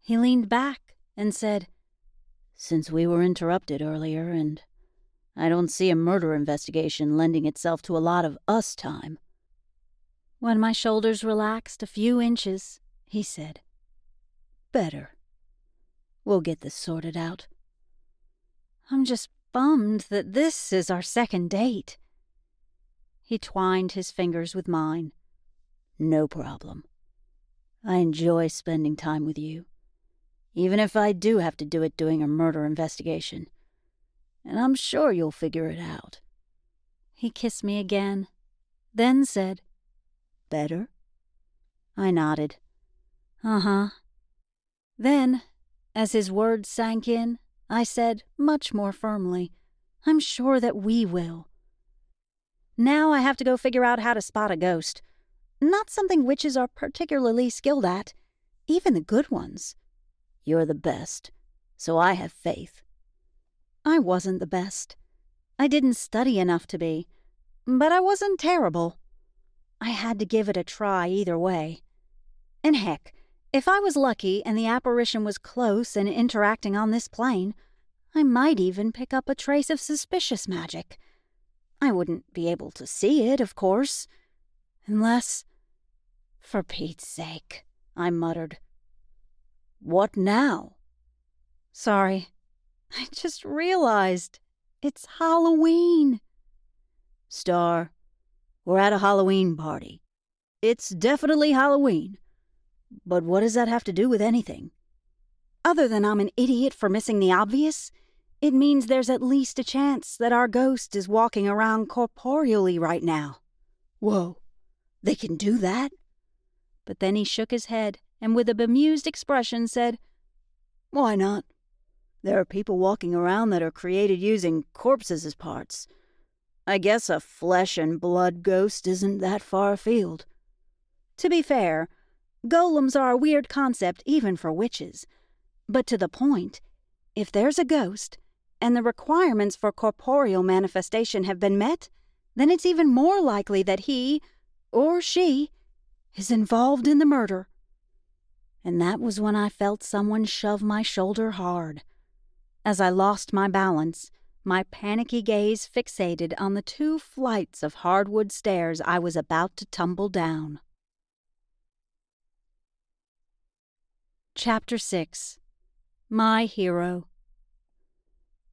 he leaned back and said, "Since we were interrupted earlier, and I don't see a murder investigation lending itself to a lot of us time." When my shoulders relaxed a few inches, he said, "Better. We'll get this sorted out." I'm just bummed that this is our second date. He twined his fingers with mine. No problem. I enjoy spending time with you, even if I do have to do it doing a murder investigation. And I'm sure you'll figure it out. He kissed me again, then said, Better? I nodded. Uh-huh. Then, as his words sank in, I said much more firmly, I'm sure that we will. Now I have to go figure out how to spot a ghost. Not something witches are particularly skilled at, even the good ones. You're the best, so I have faith. I wasn't the best. I didn't study enough to be, but I wasn't terrible. I had to give it a try either way. And heck, if I was lucky and the apparition was close and interacting on this plane, I might even pick up a trace of suspicious magic. I wouldn't be able to see it, of course. Unless... For Pete's sake, I muttered. What now? Sorry, I just realized it's Halloween. Star, we're at a Halloween party. It's definitely Halloween. But what does that have to do with anything? Other than I'm an idiot for missing the obvious, it means there's at least a chance that our ghost is walking around corporeally right now. Whoa, they can do that? But then he shook his head and with a bemused expression said, Why not? There are people walking around that are created using corpses as parts. I guess a flesh and blood ghost isn't that far afield. To be fair, golems are a weird concept even for witches. But to the point, if there's a ghost, and the requirements for corporeal manifestation have been met, then it's even more likely that he, or she, is involved in the murder. And that was when I felt someone shove my shoulder hard. As I lost my balance, my panicky gaze fixated on the two flights of hardwood stairs I was about to tumble down. Chapter 6. My Hero.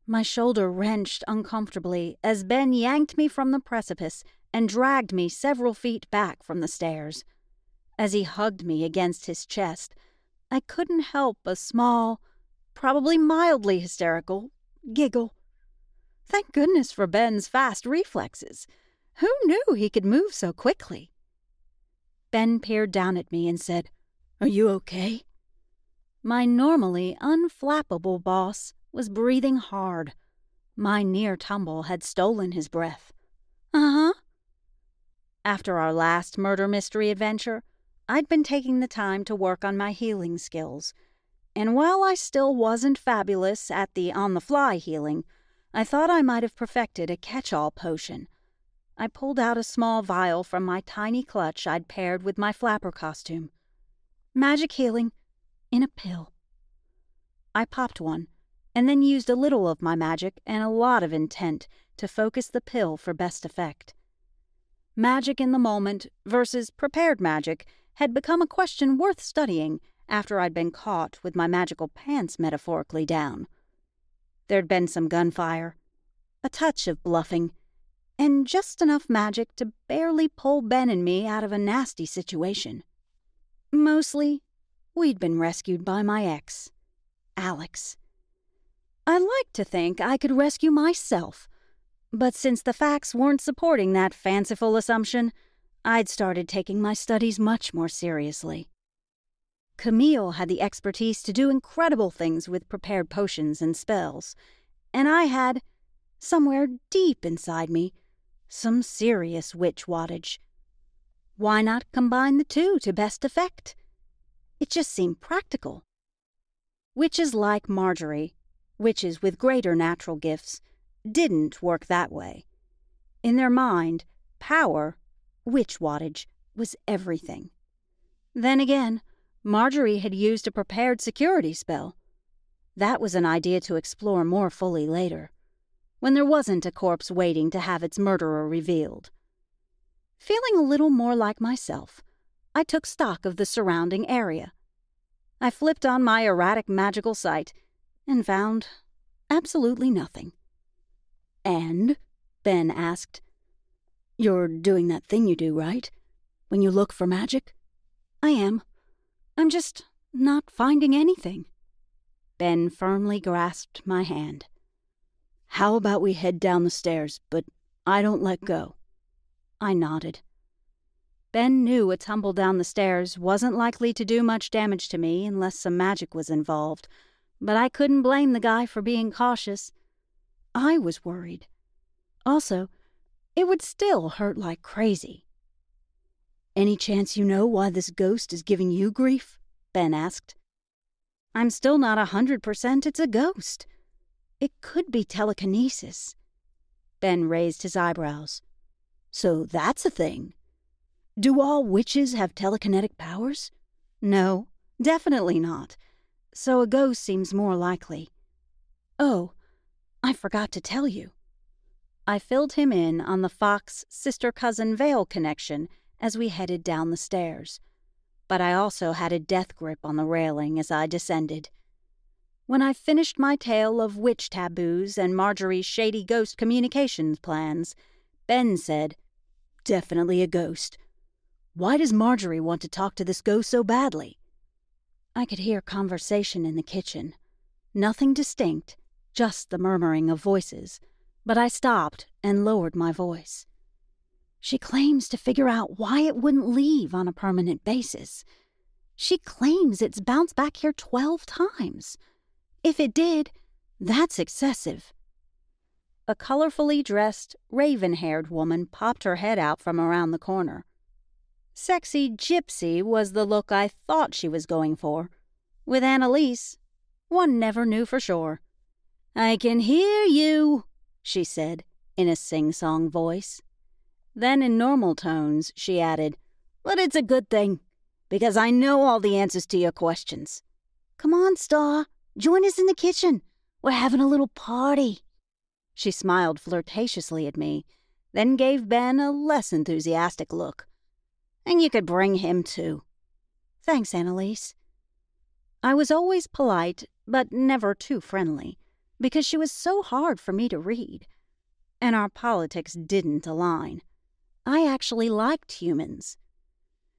My shoulder wrenched uncomfortably as Ben yanked me from the precipice and dragged me several feet back from the stairs. As he hugged me against his chest, I couldn't help a small, probably mildly hysterical, giggle. Thank goodness for Ben's fast reflexes. Who knew he could move so quickly? Ben peered down at me and said, Are you okay? My normally unflappable boss was breathing hard. My near tumble had stolen his breath. Uh-huh. After our last murder mystery adventure, I'd been taking the time to work on my healing skills. And while I still wasn't fabulous at the on-the-fly healing, I thought I might have perfected a catch-all potion. I pulled out a small vial from my tiny clutch I'd paired with my flapper costume. Magic healing. In a pill. I popped one, and then used a little of my magic and a lot of intent to focus the pill for best effect. Magic in the moment versus prepared magic had become a question worth studying after I'd been caught with my magical pants metaphorically down. There'd been some gunfire, a touch of bluffing, and just enough magic to barely pull Ben and me out of a nasty situation. Mostly, we'd been rescued by my ex, Alex. I liked to think I could rescue myself, but since the facts weren't supporting that fanciful assumption, I'd started taking my studies much more seriously. Camille had the expertise to do incredible things with prepared potions and spells, and I had, somewhere deep inside me, some serious witch wattage. Why not combine the two to best effect? It just seemed practical. Witches like Marjorie, witches with greater natural gifts, didn't work that way. In their mind, power, witch wattage, was everything. Then again, Marjorie had used a prepared security spell. That was an idea to explore more fully later, when there wasn't a corpse waiting to have its murderer revealed. Feeling a little more like myself, I took stock of the surrounding area. I flipped on my erratic magical sight and found absolutely nothing. "And?" Ben asked. "You're doing that thing you do, right? When you look for magic?" "I am. I'm just not finding anything." Ben firmly grasped my hand. "How about we head down the stairs, but I don't let go?" I nodded. Ben knew a tumble down the stairs wasn't likely to do much damage to me unless some magic was involved, but I couldn't blame the guy for being cautious. I was worried. Also, it would still hurt like crazy. "Any chance you know why this ghost is giving you grief?" Ben asked. "I'm still not 100% it's a ghost. It could be telekinesis." Ben raised his eyebrows. "So that's a thing. Do all witches have telekinetic powers?" "No, definitely not. So a ghost seems more likely." "Oh, I forgot to tell you." I filled him in on the Fox sister-cousin Vale connection as we headed down the stairs, but I also had a death grip on the railing as I descended. When I finished my tale of witch taboos and Marjorie's shady ghost communications plans, Ben said, "Definitely a ghost. Why does Marjorie want to talk to this ghost so badly?" I could hear conversation in the kitchen. Nothing distinct, just the murmuring of voices. But I stopped and lowered my voice. "She claims to figure out why it wouldn't leave on a permanent basis. She claims it's bounced back here 12 times. If it did, that's excessive." A colorfully dressed, raven-haired woman popped her head out from around the corner. Sexy gypsy was the look I thought she was going for. With Annalise, one never knew for sure. "I can hear you," she said, in a sing-song voice. Then in normal tones, she added, "But it's a good thing, because I know all the answers to your questions. Come on, Star, join us in the kitchen. We're having a little party." She smiled flirtatiously at me, then gave Ben a less enthusiastic look. "And you could bring him too." "Thanks, Annalise." I was always polite, but never too friendly, because she was so hard for me to read, and our politics didn't align. I actually liked humans.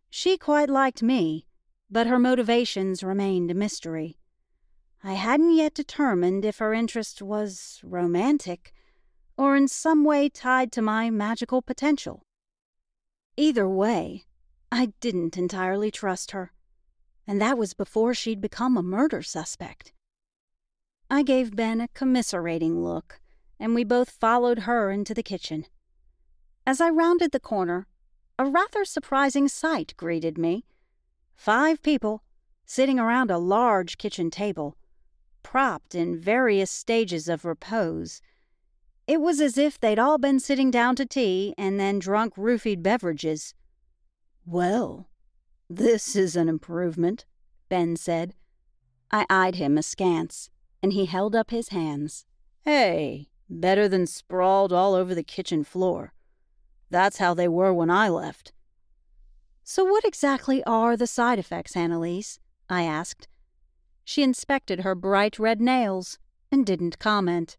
She quite liked me, but her motivations remained a mystery. I hadn't yet determined if her interest was romantic or in some way tied to my magical potential. Either way, I didn't entirely trust her, and that was before she'd become a murder suspect. I gave Ben a commiserating look, and we both followed her into the kitchen. As I rounded the corner, a rather surprising sight greeted me. 5 people, sitting around a large kitchen table, propped in various stages of repose. It was as if they'd all been sitting down to tea and then drunk roofied beverages. "Well, this is an improvement," Ben said. I eyed him askance, and he held up his hands. "Hey, better than sprawled all over the kitchen floor. That's how they were when I left." "So what exactly are the side effects, Annalise?" I asked. She inspected her bright red nails and didn't comment.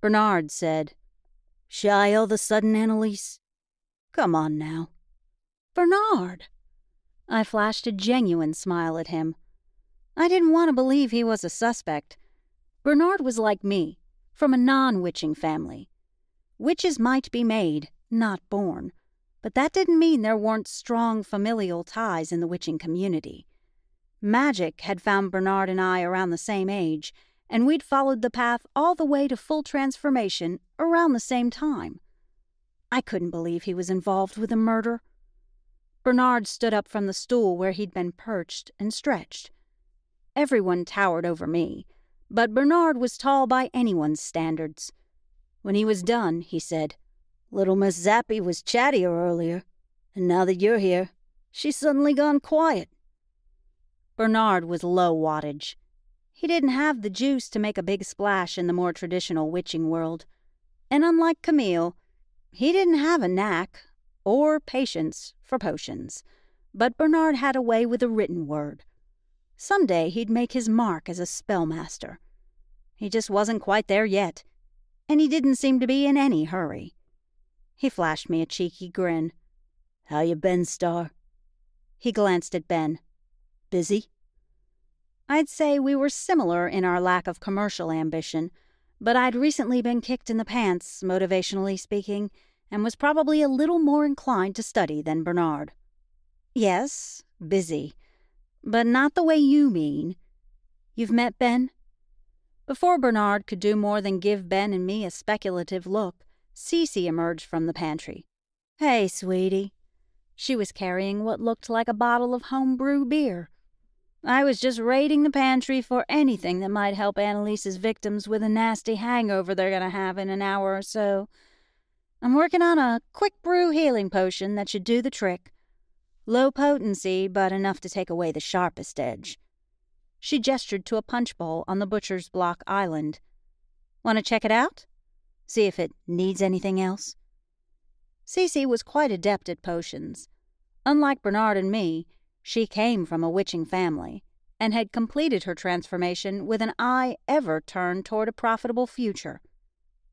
Bernard said, "Shy all of a sudden, Annalise? Come on now." "Bernard!" I flashed a genuine smile at him. I didn't want to believe he was a suspect. Bernard was like me, from a non-witching family. Witches might be made, not born, but that didn't mean there weren't strong familial ties in the witching community. Magic had found Bernard and I around the same age, and we'd followed the path all the way to full transformation around the same time. I couldn't believe he was involved with a murder. Bernard stood up from the stool where he'd been perched and stretched. Everyone towered over me, but Bernard was tall by anyone's standards. When he was done, he said, "Little Miss Zappy was chattier earlier, and now that you're here, she's suddenly gone quiet." Bernard was low wattage. He didn't have the juice to make a big splash in the more traditional witching world. And unlike Camille, he didn't have a knack or patience for potions. But Bernard had a way with a written word. Someday he'd make his mark as a spellmaster. He just wasn't quite there yet, and he didn't seem to be in any hurry. He flashed me a cheeky grin. "How you been, Star?" He glanced at Ben. "Busy?" I'd say we were similar in our lack of commercial ambition, but I'd recently been kicked in the pants, motivationally speaking, and was probably a little more inclined to study than Bernard. "Yes, busy. But not the way you mean. You've met Ben?" Before Bernard could do more than give Ben and me a speculative look, Cece emerged from the pantry. "Hey, sweetie." She was carrying what looked like a bottle of homebrew beer. I was just raiding the pantry for anything that might help Annalise's victims with a nasty hangover they're going to have in an hour or so. I'm working on a quick brew healing potion that should do the trick. Low potency, but enough to take away the sharpest edge. She gestured to a punch bowl on the Butcher's Block Island. "Want to check it out? See if it needs anything else?" Cece was quite adept at potions. Unlike Bernard and me, she came from a witching family and had completed her transformation with an eye ever turned toward a profitable future.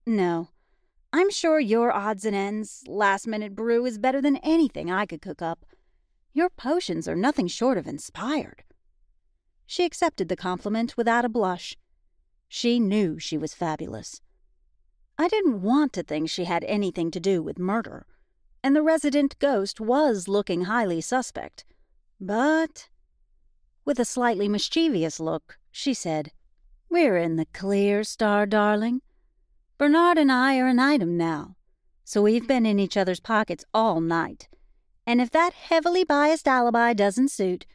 "No, I'm sure your odds and ends, last-minute brew is better than anything I could cook up. Your potions are nothing short of inspired." She accepted the compliment without a blush. She knew she was fabulous. I didn't want to think she had anything to do with murder, and the resident ghost was looking highly suspect. But, with a slightly mischievous look, she said, "We're in the clear, Star darling. Bernard and I are an item now, so we've been in each other's pockets all night. And if that heavily biased alibi doesn't suit,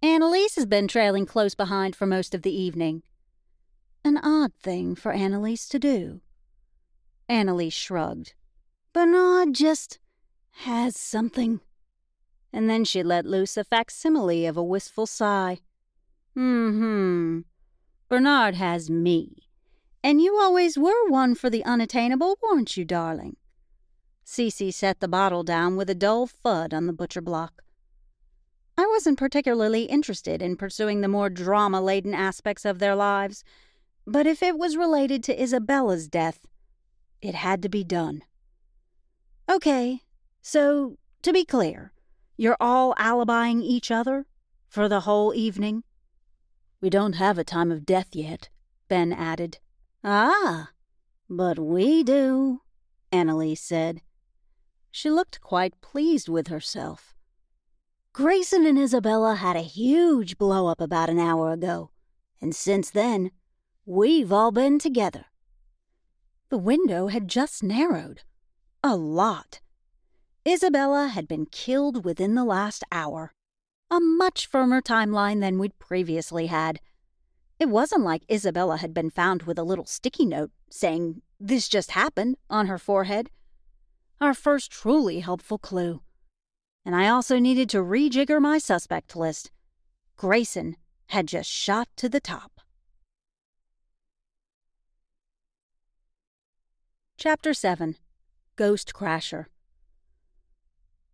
Annalise has been trailing close behind for most of the evening." An odd thing for Annalise to do. Annalise shrugged. "Bernard just has something." And then she let loose a facsimile of a wistful sigh. "Bernard has me. And you always were one for the unattainable, weren't you, darling?" Cece set the bottle down with a dull thud on the butcher block. I wasn't particularly interested in pursuing the more drama-laden aspects of their lives, but if it was related to Isabella's death, it had to be done. "Okay, so, to be clear, you're all alibiing each other? For the whole evening?" "We don't have a time of death yet," Ben added. "Ah, but we do," Annalise said. She looked quite pleased with herself. "Grayson and Isabella had a huge blow-up about an hour ago, and since then, we've all been together." The window had just narrowed. A lot. Isabella had been killed within the last hour, a much firmer timeline than we'd previously had. It wasn't like Isabella had been found with a little sticky note saying, "This just happened," on her forehead. Our first truly helpful clue. And I also needed to rejigger my suspect list. Grayson had just shot to the top. Chapter 7. Ghost Crasher.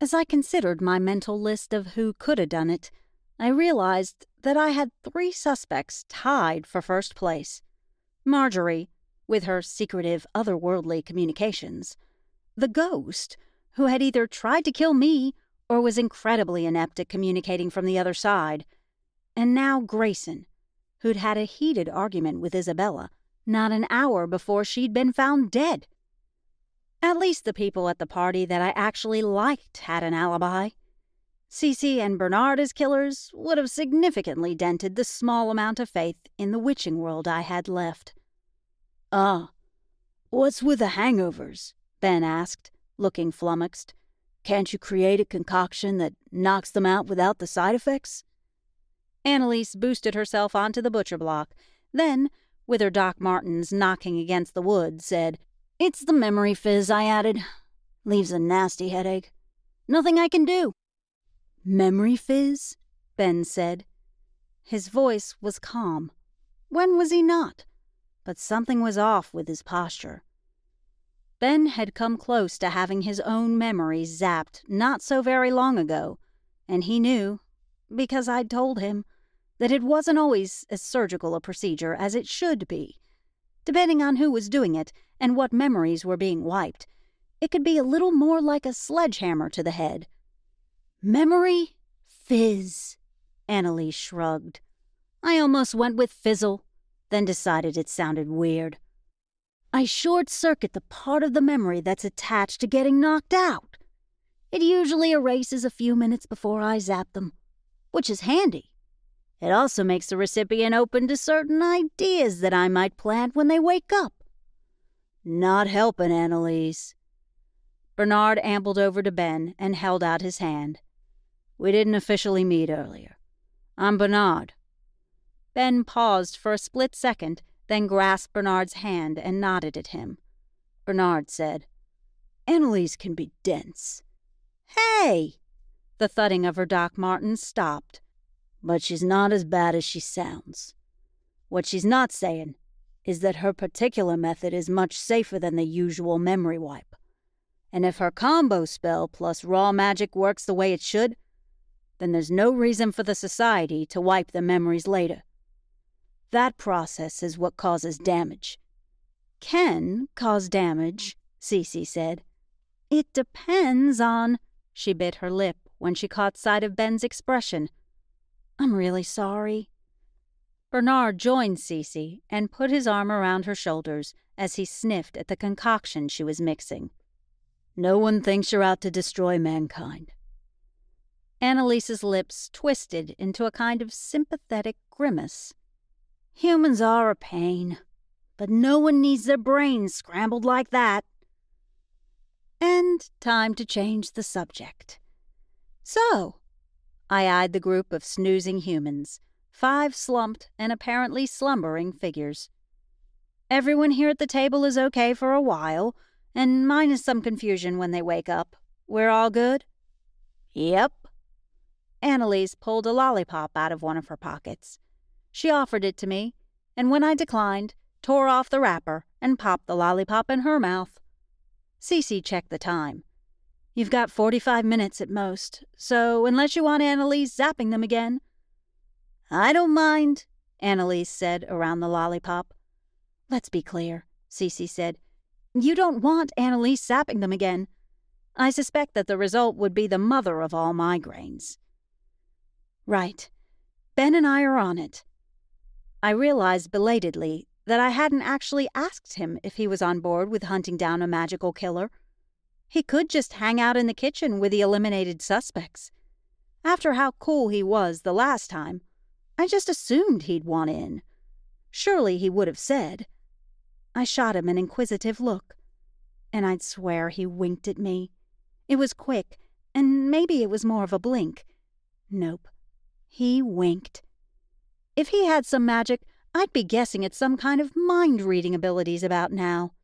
As I considered my mental list of who could have done it, I realized that I had three suspects tied for first place. Marjorie, with her secretive, otherworldly communications. The ghost, who had either tried to kill me or was incredibly inept at communicating from the other side. And now Grayson, who'd had a heated argument with Isabella not an hour before she'd been found dead. At least the people at the party that I actually liked had an alibi. Cece and Bernard as killers would have significantly dented the small amount of faith in the witching world I had left. "Ah, what's with the hangovers?" Ben asked, looking flummoxed. Can't you create a concoction that knocks them out without the side effects?" Annalise boosted herself onto the butcher block, then, with her Doc Martens knocking against the wood, said, "It's the memory fizz I added. Leaves a nasty headache. Nothing I can do." "Memory fizz?" Ben said. His voice was calm. When was he not? But something was off with his posture. Ben had come close to having his own memories zapped not so very long ago, and he knew, because I'd told him, that it wasn't always as surgical a procedure as it should be. Depending on who was doing it and what memories were being wiped, it could be a little more like a sledgehammer to the head. "Memory fizz," Annalise shrugged. "I almost went with fizzle, then decided it sounded weird. I short-circuit the part of the memory that's attached to getting knocked out. It usually erases a few minutes before I zap them, which is handy. It also makes the recipient open to certain ideas that I might plant when they wake up." "Not helping, Annalise." Bernard ambled over to Ben and held out his hand. "We didn't officially meet earlier. I'm Bernard." Ben paused for a split second, then grasped Bernard's hand and nodded at him. Bernard said, "Annalise can be dense." "Hey!" The thudding of her Doc Martens stopped. "But she's not as bad as she sounds. What she's not saying is that her particular method is much safer than the usual memory wipe. And if her combo spell plus raw magic works the way it should, then there's no reason for the society to wipe the memories later. That process is what causes damage." "Can cause damage," Cece said. "It depends on..." She bit her lip when she caught sight of Ben's expression. "I'm really sorry." Bernard joined Cece and put his arm around her shoulders as he sniffed at the concoction she was mixing. "No one thinks you're out to destroy mankind." Annalise's lips twisted into a kind of sympathetic grimace. "Humans are a pain, but no one needs their brains scrambled like that." And time to change the subject. "So," I eyed the group of snoozing humans, 5 slumped and apparently slumbering figures. "Everyone here at the table is okay for a while, and minus some confusion when they wake up. We're all good?" "Yep." Annalise pulled a lollipop out of one of her pockets. She offered it to me, and when I declined, tore off the wrapper and popped the lollipop in her mouth. Cece checked the time. "You've got 45 minutes at most, so unless you want Annalise zapping them again..." "I don't mind," Annalise said around the lollipop. "Let's be clear," Cece said. "You don't want Annalise zapping them again. I suspect that the result would be the mother of all migraines." "Right. Ben and I are on it." I realized belatedly that I hadn't actually asked him if he was on board with hunting down a magical killer. He could just hang out in the kitchen with the eliminated suspects. After how cool he was the last time, I just assumed he'd want in. Surely he would have said. I shot him an inquisitive look, and I'd swear he winked at me. It was quick, and maybe it was more of a blink. Nope. He winked. If he had some magic, I'd be guessing at some kind of mind-reading abilities about now.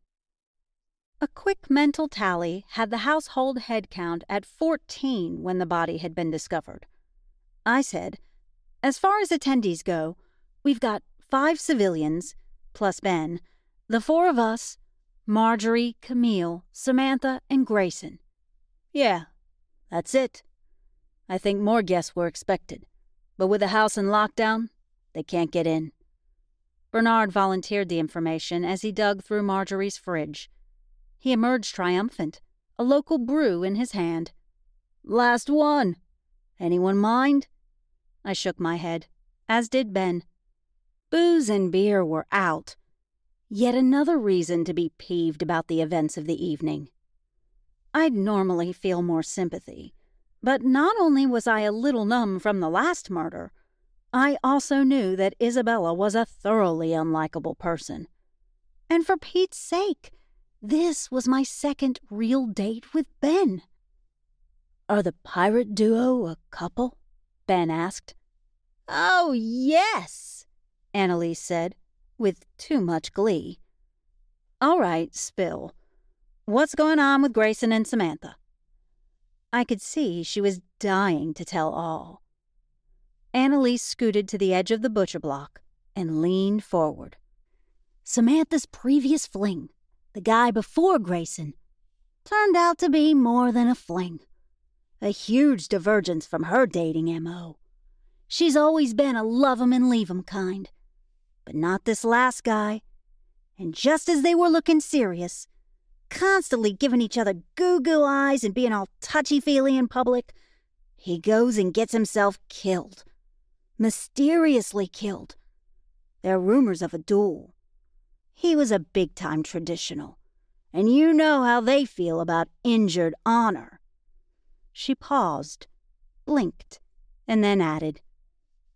A quick mental tally had the household head count at 14 when the body had been discovered. I said, "As far as attendees go, we've got 5 civilians, plus Ben, the 4 of us, Marjorie, Camille, Samantha, and Grayson." "Yeah, that's it. I think more guests were expected. But with the house in lockdown, they can't get in." Bernard volunteered the information as he dug through Marjorie's fridge. He emerged triumphant, a local brew in his hand. "Last one. Anyone mind?" I shook my head, as did Ben. Booze and beer were out. Yet another reason to be peeved about the events of the evening. I'd normally feel more sympathy. But not only was I a little numb from the last murder, I also knew that Isabella was a thoroughly unlikable person. And for Pete's sake, this was my second real date with Ben. Are the pirate duo a couple? Ben asked. Oh, yes, Annalise said, with too much glee. All right, Spill. What's going on with Grayson and Samantha? I could see she was dying to tell all. Annalise scooted to the edge of the butcher block and leaned forward. Samantha's previous fling, the guy before Grayson, turned out to be more than a fling. A huge divergence from her dating M.O. She's always been a love-'em-and-leave-'em kind. But not this last guy. And just as they were looking serious, constantly giving each other goo-goo eyes and being all touchy-feely in public, he goes and gets himself killed. Mysteriously killed. There are rumors of a duel. He was a big-time traditional. And you know how they feel about injured honor. She paused, blinked, and then added,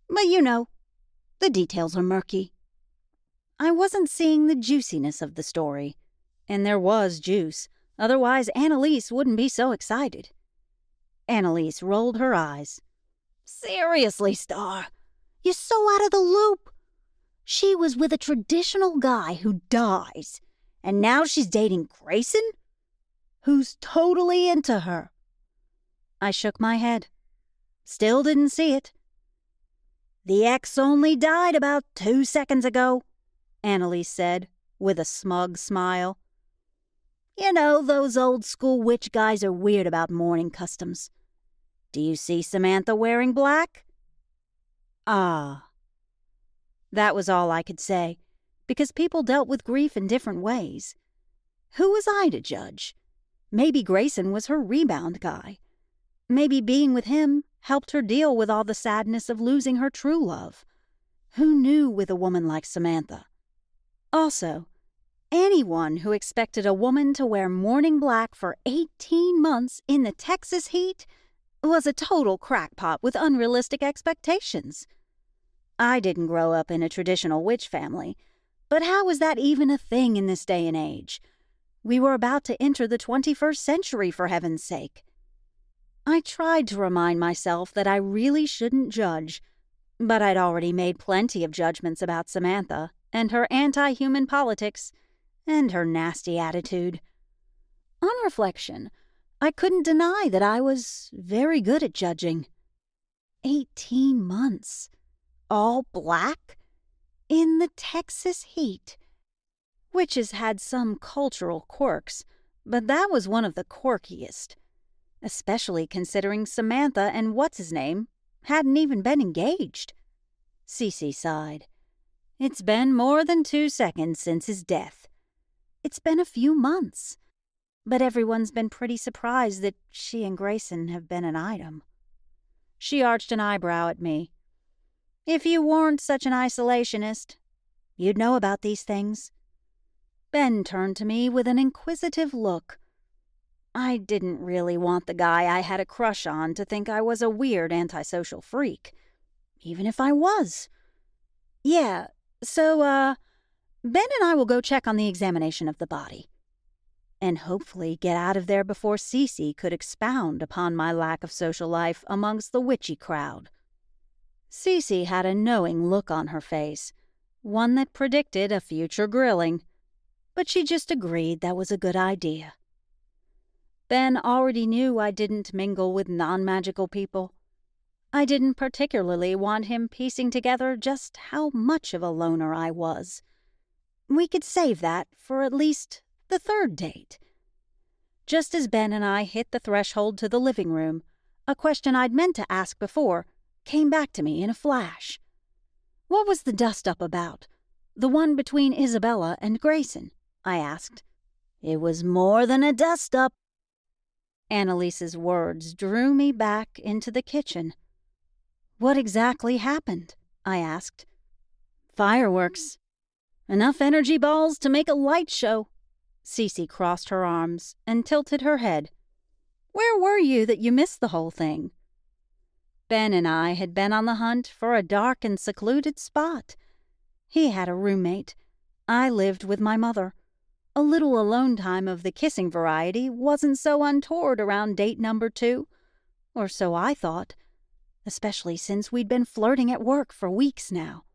but you know, the details are murky. I wasn't seeing the juiciness of the story, and there was juice, otherwise Annalise wouldn't be so excited. Annalise rolled her eyes. Seriously, Star, you're so out of the loop. She was with a traditional guy who dies, and now she's dating Grayson, who's totally into her. I shook my head. Still didn't see it. The ex only died about 2 seconds ago, Annalise said, with a smug smile. You know, those old-school witch guys are weird about mourning customs. Do you see Samantha wearing black? Ah. That was all I could say, because people dealt with grief in different ways. Who was I to judge? Maybe Grayson was her rebound guy. Maybe being with him helped her deal with all the sadness of losing her true love. Who knew with a woman like Samantha? Also, anyone who expected a woman to wear mourning black for 18 months in the Texas heat was a total crackpot with unrealistic expectations. I didn't grow up in a traditional witch family, but how was that even a thing in this day and age? We were about to enter the 21st century, for heaven's sake. I tried to remind myself that I really shouldn't judge, but I'd already made plenty of judgments about Samantha and her anti-human politics and her nasty attitude. On reflection, I couldn't deny that I was very good at judging. 18 months, all black, in the Texas heat. Witches had some cultural quirks, but that was one of the quirkiest. Especially considering Samantha and what's-his-name hadn't even been engaged. Cece sighed. It's been more than 2 seconds since his death. It's been a few months. But everyone's been pretty surprised that she and Grayson have been an item. She arched an eyebrow at me. If you weren't such an isolationist, you'd know about these things. Ben turned to me with an inquisitive look. I didn't really want the guy I had a crush on to think I was a weird antisocial freak, even if I was. Yeah, so, Ben and I will go check on the examination of the body, and hopefully get out of there before Cece could expound upon my lack of social life amongst the witchy crowd. Cece had a knowing look on her face, one that predicted a future grilling, but she just agreed that was a good idea. Ben already knew I didn't mingle with non-magical people. I didn't particularly want him piecing together just how much of a loner I was. We could save that for at least the third date. Just as Ben and I hit the threshold to the living room, a question I'd meant to ask before came back to me in a flash. What was the dust-up about? The one between Isabella and Grayson, I asked. It was more than a dust-up. Annalise's words drew me back into the kitchen. What exactly happened? I asked. Fireworks. Enough energy balls to make a light show. Cece crossed her arms and tilted her head. Where were you that you missed the whole thing? Ben and I had been on the hunt for a dark and secluded spot. He had a roommate. I lived with my mother. A little alone time of the kissing variety wasn't so untoward around date number 2, Or so I thought, especially since we'd been flirting at work for weeks now.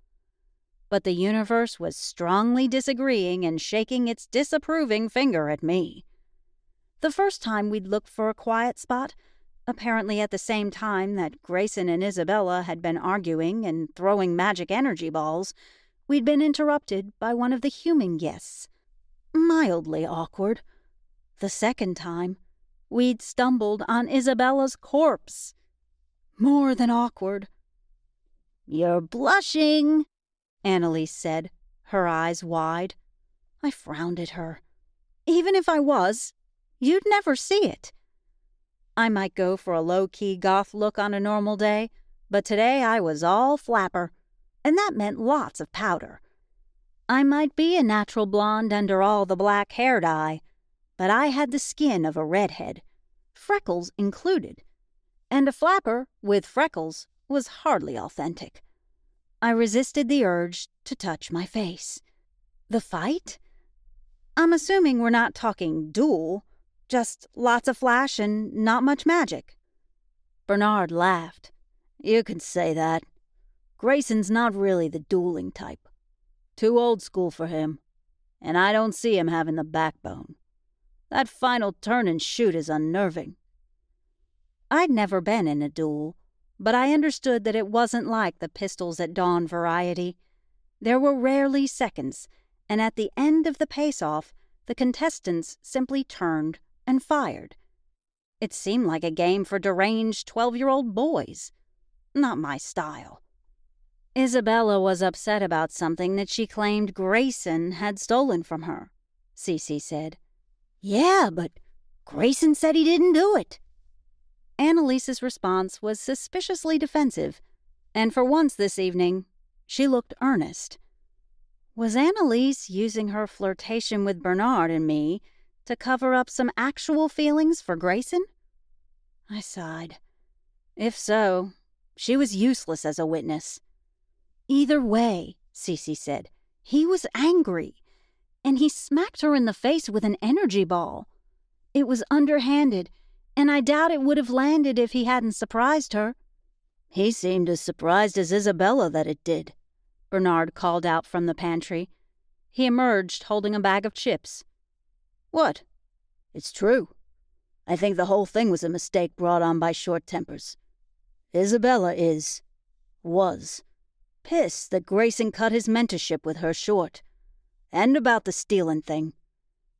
But the universe was strongly disagreeing and shaking its disapproving finger at me. The first time we'd looked for a quiet spot, apparently at the same time that Grayson and Isabella had been arguing and throwing magic energy balls, we'd been interrupted by one of the human guests. Mildly awkward. The second time, we'd stumbled on Isabella's corpse. More than awkward. "You're blushing," Annalise said, her eyes wide. I frowned at her. Even if I was, you'd never see it. I might go for a low-key goth look on a normal day, but today I was all flapper, and that meant lots of powder. I might be a natural blonde under all the black hair dye, but I had the skin of a redhead, freckles included, and a flapper with freckles was hardly authentic. I resisted the urge to touch my face. The fight? I'm assuming we're not talking duel, just lots of flash and not much magic. Bernard laughed. You could say that. Grayson's not really the dueling type. Too old school for him, and I don't see him having the backbone. That final turn and shoot is unnerving. I'd never been in a duel, but I understood that it wasn't like the pistols at dawn variety. There were rarely seconds, and at the end of the pace-off, the contestants simply turned and fired. It seemed like a game for deranged 12-year-old boys. Not my style. Isabella was upset about something that she claimed Grayson had stolen from her, Cece said. Yeah, but Grayson said he didn't do it. Annalise's response was suspiciously defensive, and for once this evening, she looked earnest. Was Annalise using her flirtation with Bernard and me to cover up some actual feelings for Grayson? I sighed. If so, she was useless as a witness. Either way, Cece said, he was angry, and he smacked her in the face with an energy ball. It was underhanded, and I doubt it would have landed if he hadn't surprised her. He seemed as surprised as Isabella that it did, Bernard called out from the pantry. He emerged holding a bag of chips. What? It's true. I think the whole thing was a mistake brought on by short tempers. Isabella was pissed that Grayson cut his mentorship with her short, and about the stealing thing.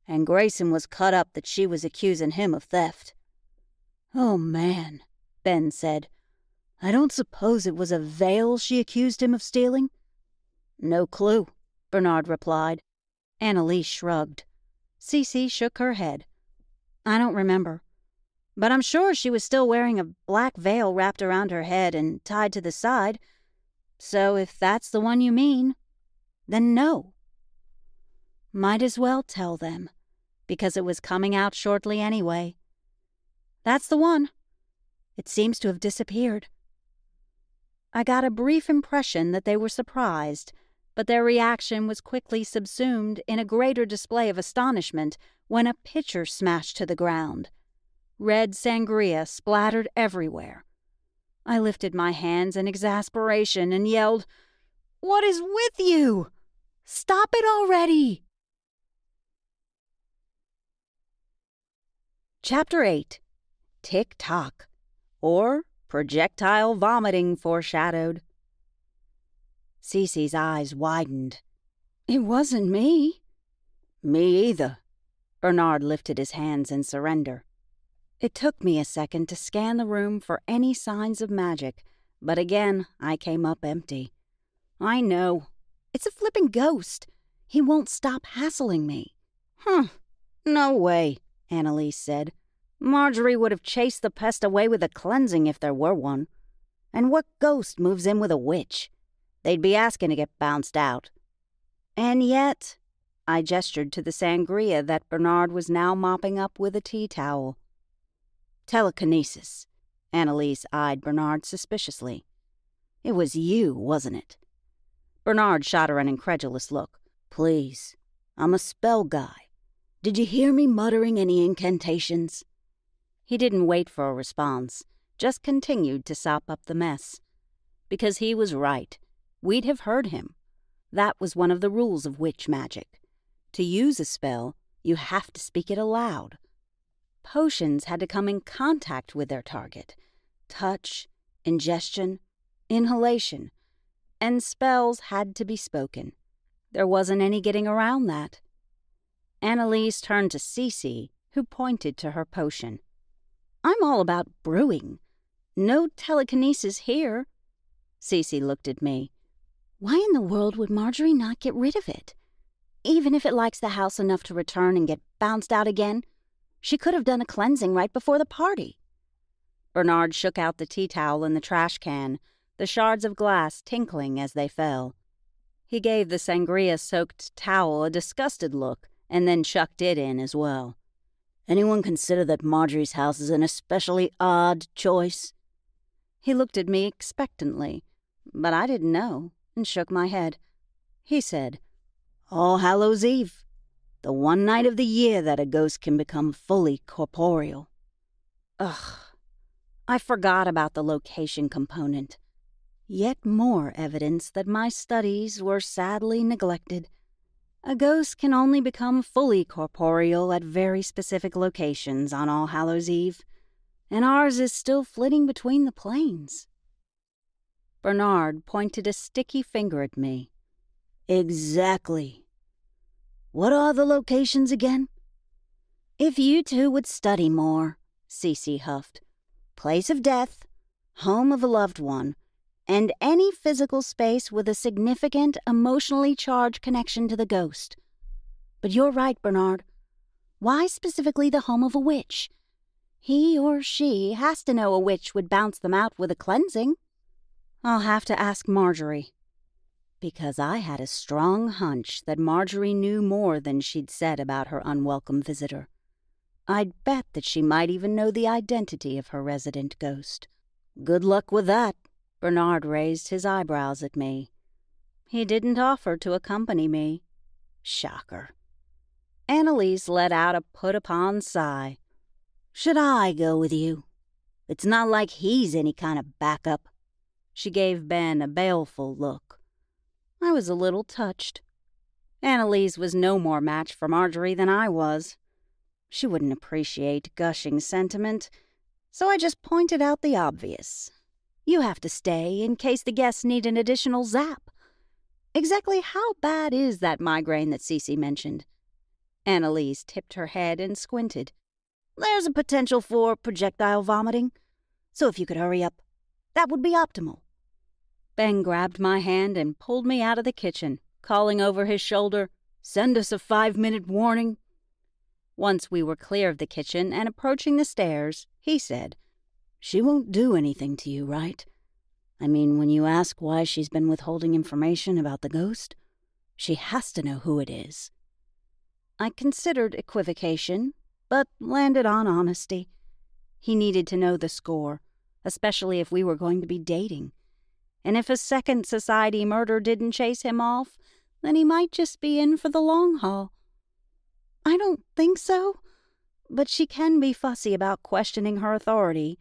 And Grayson was cut up that she was accusing him of theft. Oh, man, Ben said. I don't suppose it was a veil she accused him of stealing? No clue, Bernard replied. Annalise shrugged. Cece shook her head. I don't remember. But I'm sure she was still wearing a black veil wrapped around her head and tied to the side. So if that's the one you mean, then no. Might as well tell them, because it was coming out shortly anyway. That's the one. It seems to have disappeared. I got a brief impression that they were surprised, but their reaction was quickly subsumed in a greater display of astonishment when a pitcher smashed to the ground. Red sangria splattered everywhere. I lifted my hands in exasperation and yelled, "What is with you? Stop it already!" Chapter 8. Tick-Tock, or projectile vomiting foreshadowed. Cece's eyes widened. It wasn't me. Me either. Bernard lifted his hands in surrender. It took me a second to scan the room for any signs of magic, but again I came up empty. I know. It's a flipping ghost. He won't stop hassling me. No way, Annalise said. Marjorie would have chased the pest away with a cleansing if there were one. And what ghost moves in with a witch? They'd be asking to get bounced out. And yet, I gestured to the sangria that Bernard was now mopping up with a tea towel. Telekinesis. Annalise eyed Bernard suspiciously. It was you, wasn't it? Bernard shot her an incredulous look. Please, I'm a spell guy. Did you hear me muttering any incantations? He didn't wait for a response, just continued to sop up the mess. Because he was right. We'd have heard him. That was one of the rules of witch magic. To use a spell, you have to speak it aloud. Potions had to come in contact with their target. Touch, ingestion, inhalation. And spells had to be spoken. There wasn't any getting around that. Annalise turned to Cece, who pointed to her potion. "I'm all about brewing. No telekinesis here." Cece looked at me. "Why in the world would Marjorie not get rid of it? Even if it likes the house enough to return and get bounced out again, she could have done a cleansing right before the party." Bernard shook out the tea towel in the trash can, the shards of glass tinkling as they fell. He gave the sangria-soaked towel a disgusted look and then chucked it in as well. "Anyone consider that Marjorie's house is an especially odd choice?" He looked at me expectantly, but I didn't know and shook my head. He said, "All Hallows' Eve, the one night of the year that a ghost can become fully corporeal." Ugh, I forgot about the location component. Yet more evidence that my studies were sadly neglected. A ghost can only become fully corporeal at very specific locations on All Hallows' Eve, and ours is still flitting between the planes. Bernard pointed a sticky finger at me. "Exactly. What are the locations again?" "If you two would study more," Cece huffed. "Place of death, home of a loved one, and any physical space with a significant, emotionally charged connection to the ghost. But you're right, Bernard. Why specifically the home of a witch? He or she has to know a witch would bounce them out with a cleansing. I'll have to ask Marjorie." Because I had a strong hunch that Marjorie knew more than she'd said about her unwelcome visitor. I'd bet that she might even know the identity of her resident ghost. "Good luck with that." Bernard raised his eyebrows at me. He didn't offer to accompany me. Shocker. Annalise let out a put-upon sigh. "Should I go with you? It's not like he's any kind of backup." She gave Ben a baleful look. I was a little touched. Annalise was no more match for Marjorie than I was. She wouldn't appreciate gushing sentiment, so I just pointed out the obvious. "You have to stay in case the guests need an additional zap. Exactly how bad is that migraine that Cece mentioned?" Annalise tipped her head and squinted. "There's a potential for projectile vomiting, so if you could hurry up, that would be optimal." Ben grabbed my hand and pulled me out of the kitchen, calling over his shoulder, "Send us a 5-minute warning." Once we were clear of the kitchen and approaching the stairs, he said, "She won't do anything to you, right? I mean, when you ask why she's been withholding information about the ghost, she has to know who it is." I considered equivocation, but landed on honesty. He needed to know the score, especially if we were going to be dating. And if a second society murder didn't chase him off, then he might just be in for the long haul. "I don't think so, but she can be fussy about questioning her authority,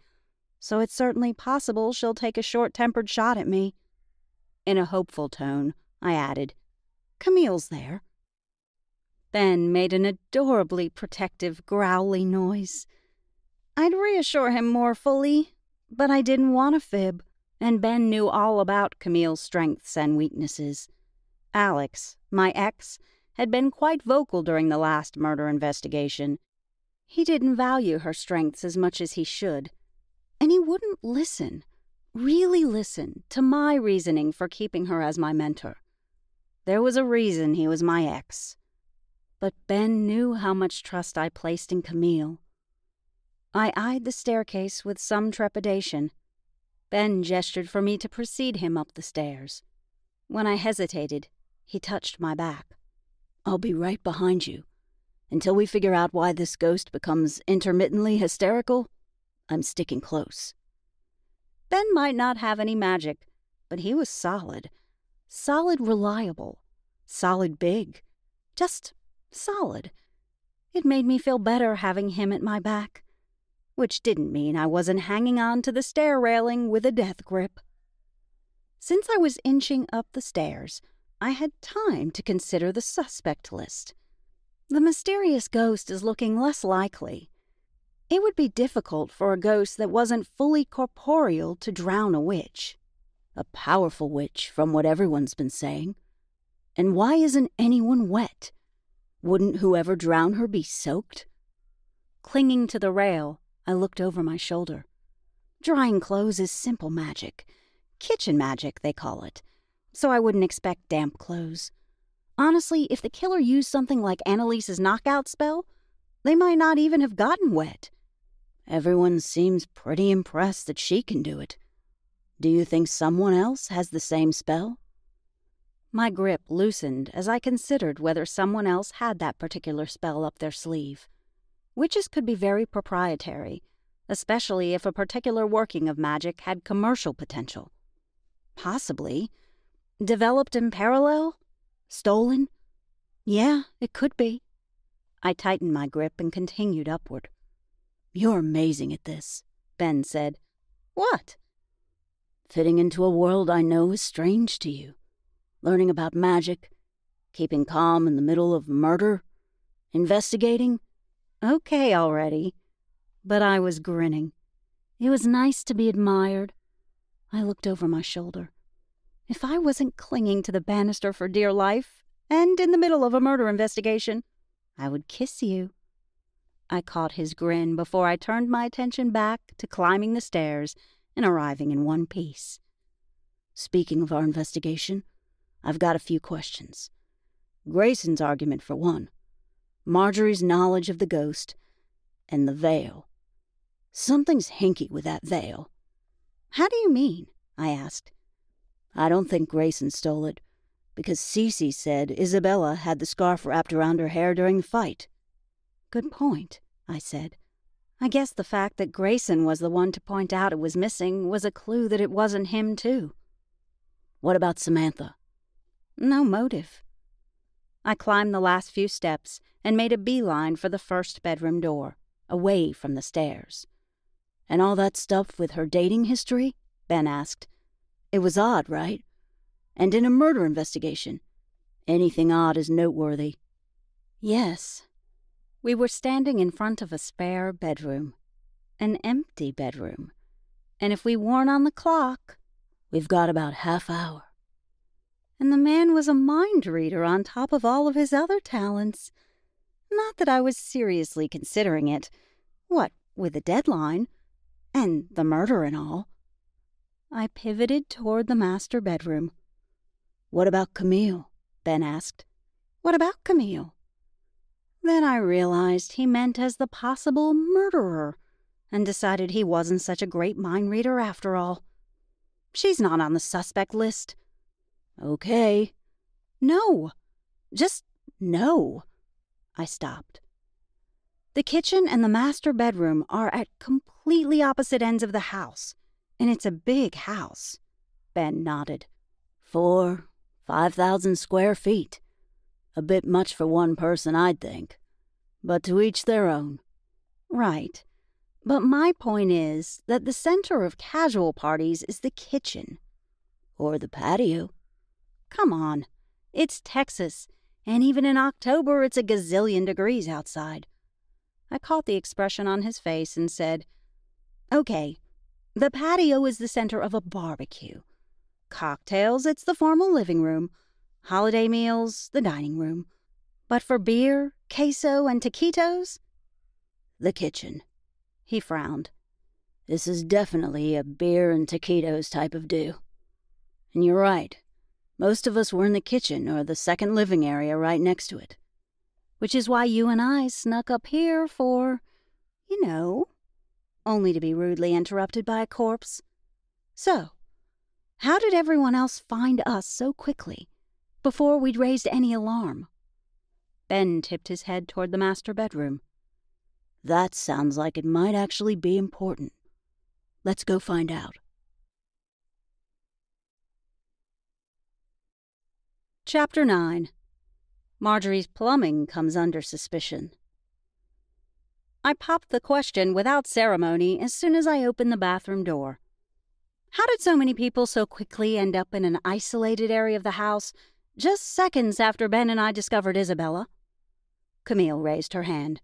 so it's certainly possible she'll take a short-tempered shot at me." In a hopeful tone, I added, "Camille's there." Ben made an adorably protective, growly noise. I'd reassure him more fully, but I didn't want to fib, and Ben knew all about Camille's strengths and weaknesses. Alex, my ex, had been quite vocal during the last murder investigation. He didn't value her strengths as much as he should. And he wouldn't listen, really listen, to my reasoning for keeping her as my mentor. There was a reason he was my ex. But Ben knew how much trust I placed in Camille. I eyed the staircase with some trepidation. Ben gestured for me to precede him up the stairs. When I hesitated, he touched my back. "I'll be right behind you. Until we figure out why this ghost becomes intermittently hysterical, I'm sticking close." Ben might not have any magic, but he was solid. Solid reliable. Solid big. Just solid. It made me feel better having him at my back. which didn't mean I wasn't hanging on to the stair railing with a death grip. Since I was inching up the stairs, I had time to consider the suspect list. The mysterious ghost is looking less likely. It would be difficult for a ghost that wasn't fully corporeal to drown a witch. A powerful witch, from what everyone's been saying. And why isn't anyone wet? Wouldn't whoever drowned her be soaked? Clinging to the rail, I looked over my shoulder. Drying clothes is simple magic. Kitchen magic, they call it. So I wouldn't expect damp clothes. Honestly, if the killer used something like Annalise's knockout spell, they might not even have gotten wet. Everyone seems pretty impressed that she can do it. Do you think someone else has the same spell? My grip loosened as I considered whether someone else had that particular spell up their sleeve. Witches could be very proprietary, especially if a particular working of magic had commercial potential. Possibly. Developed in parallel? Stolen? Yeah, it could be. I tightened my grip and continued upward. You're amazing at this, Ben said. What? Fitting into a world I know is strange to you. Learning about magic, keeping calm in the middle of murder, investigating. Okay already. But I was grinning. It was nice to be admired. I looked over my shoulder. If I wasn't clinging to the banister for dear life, and in the middle of a murder investigation, I would kiss you. I caught his grin before I turned my attention back to climbing the stairs and arriving in one piece. Speaking of our investigation, I've got a few questions. Grayson's argument for one, Marjorie's knowledge of the ghost, and the veil. Something's hinky with that veil. How do you mean? I asked. I don't think Grayson stole it, because Cece said Isabella had the scarf wrapped around her hair during the fight. Good point, I said. I guess the fact that Grayson was the one to point out it was missing was a clue that it wasn't him, too. What about Samantha? No motive. I climbed the last few steps and made a beeline for the first bedroom door, away from the stairs. And all that stuff with her dating history? Ben asked. It was odd, right? And in a murder investigation, anything odd is noteworthy. Yes. We were standing in front of a spare bedroom. An empty bedroom. And if we weren't on the clock, we've got about half hour. And the man was a mind reader on top of all of his other talents. Not that I was seriously considering it. What with the deadline? And the murder and all. I pivoted toward the master bedroom. What about Camille? Ben asked. What about Camille? Then I realized he meant as the possible murderer and decided he wasn't such a great mind reader after all. She's not on the suspect list. Okay. No. Just no. I stopped. The kitchen and the master bedroom are at completely opposite ends of the house. And it's a big house. Ben nodded. 5,000 square feet. A bit much for one person, I'd think. But to each their own. Right. But my point is that the center of casual parties is the kitchen. Or the patio. Come on. It's Texas. And even in October, it's a gazillion degrees outside. I caught the expression on his face and said, Okay. The patio is the center of a barbecue. Cocktails, it's the formal living room. Holiday meals, the dining room. But for beer, queso, and taquitos? The kitchen. He frowned. This is definitely a beer and taquitos type of do. And you're right. Most of us were in the kitchen or the second living area right next to it. Which is why you and I snuck up here for, you know, only to be rudely interrupted by a corpse. So, how did everyone else find us so quickly, before we'd raised any alarm? Ben tipped his head toward the master bedroom. That sounds like it might actually be important. Let's go find out. Chapter 9. Marjorie's plumbing comes under suspicion. I popped the question without ceremony as soon as I opened the bathroom door. How did so many people so quickly end up in an isolated area of the house just seconds after Ben and I discovered Isabella? Camille raised her hand.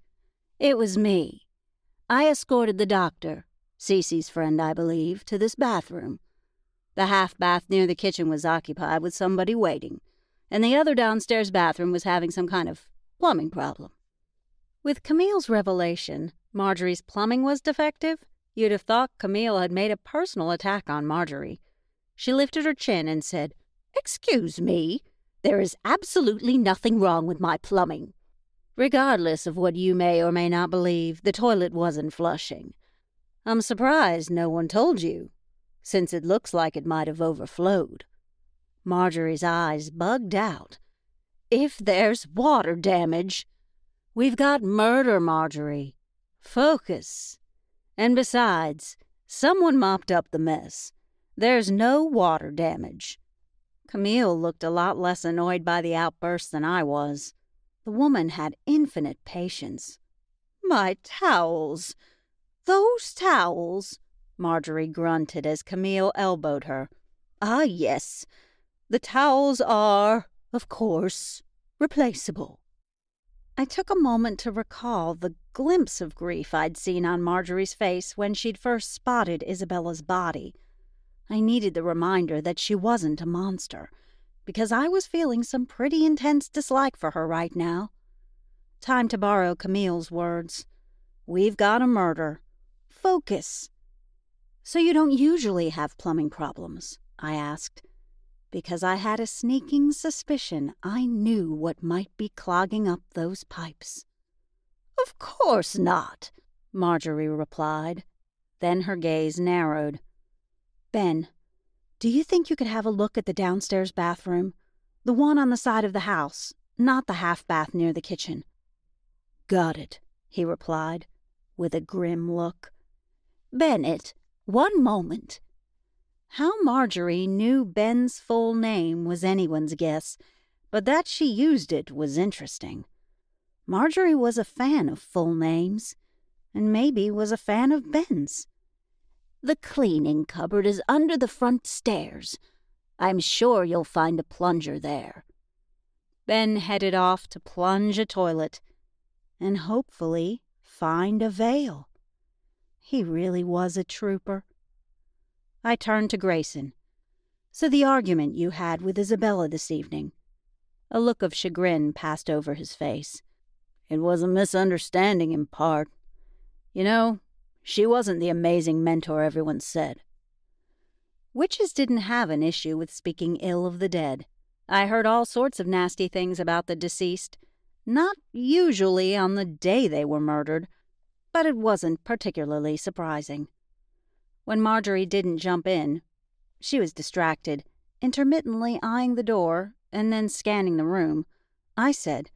It was me. I escorted the doctor, Cece's friend, I believe, to this bathroom. The half-bath near the kitchen was occupied with somebody waiting, and the other downstairs bathroom was having some kind of plumbing problem. With Camille's revelation, Marjorie's plumbing was defective, you'd have thought Camille had made a personal attack on Marjorie. She lifted her chin and said, "Excuse me, there is absolutely nothing wrong with my plumbing. Regardless of what you may or may not believe, the toilet wasn't flushing. I'm surprised no one told you, since it looks like it might have overflowed." Marjorie's eyes bugged out. "If there's water damage, we've got murder, Marjorie. Focus. And besides, someone mopped up the mess. There's no water damage." Camille looked a lot less annoyed by the outburst than I was. The woman had infinite patience. "My towels. Those towels," Marjorie grunted as Camille elbowed her. "Ah, yes. The towels are, of course, replaceable." I took a moment to recall the glimpse of grief I'd seen on Marjorie's face when she'd first spotted Isabella's body. I needed the reminder that she wasn't a monster, because I was feeling some pretty intense dislike for her right now. Time to borrow Camille's words. "We've got a murder. Focus. So you don't usually have plumbing problems?" I asked, because I had a sneaking suspicion I knew what might be clogging up those pipes. "Of course not," Marjorie replied. Then her gaze narrowed. "Ben, do you think you could have a look at the downstairs bathroom? The one on the side of the house, not the half-bath near the kitchen." "Got it," he replied, with a grim look. "Bennett, one moment." How Marjorie knew Ben's full name was anyone's guess, but that she used it was interesting. Marjorie was a fan of full names, and maybe was a fan of Ben's. "The cleaning cupboard is under the front stairs. I'm sure you'll find a plunger there." Ben headed off to plunge a toilet, and hopefully find a veil. He really was a trooper. I turned to Grayson. "So the argument you had with Isabella this evening." A look of chagrin passed over his face. "It was a misunderstanding in part. You know, she wasn't the amazing mentor everyone said." Witches didn't have an issue with speaking ill of the dead. I heard all sorts of nasty things about the deceased, not usually on the day they were murdered, but it wasn't particularly surprising. When Marjorie didn't jump in, she was distracted, intermittently eyeing the door and then scanning the room. I said,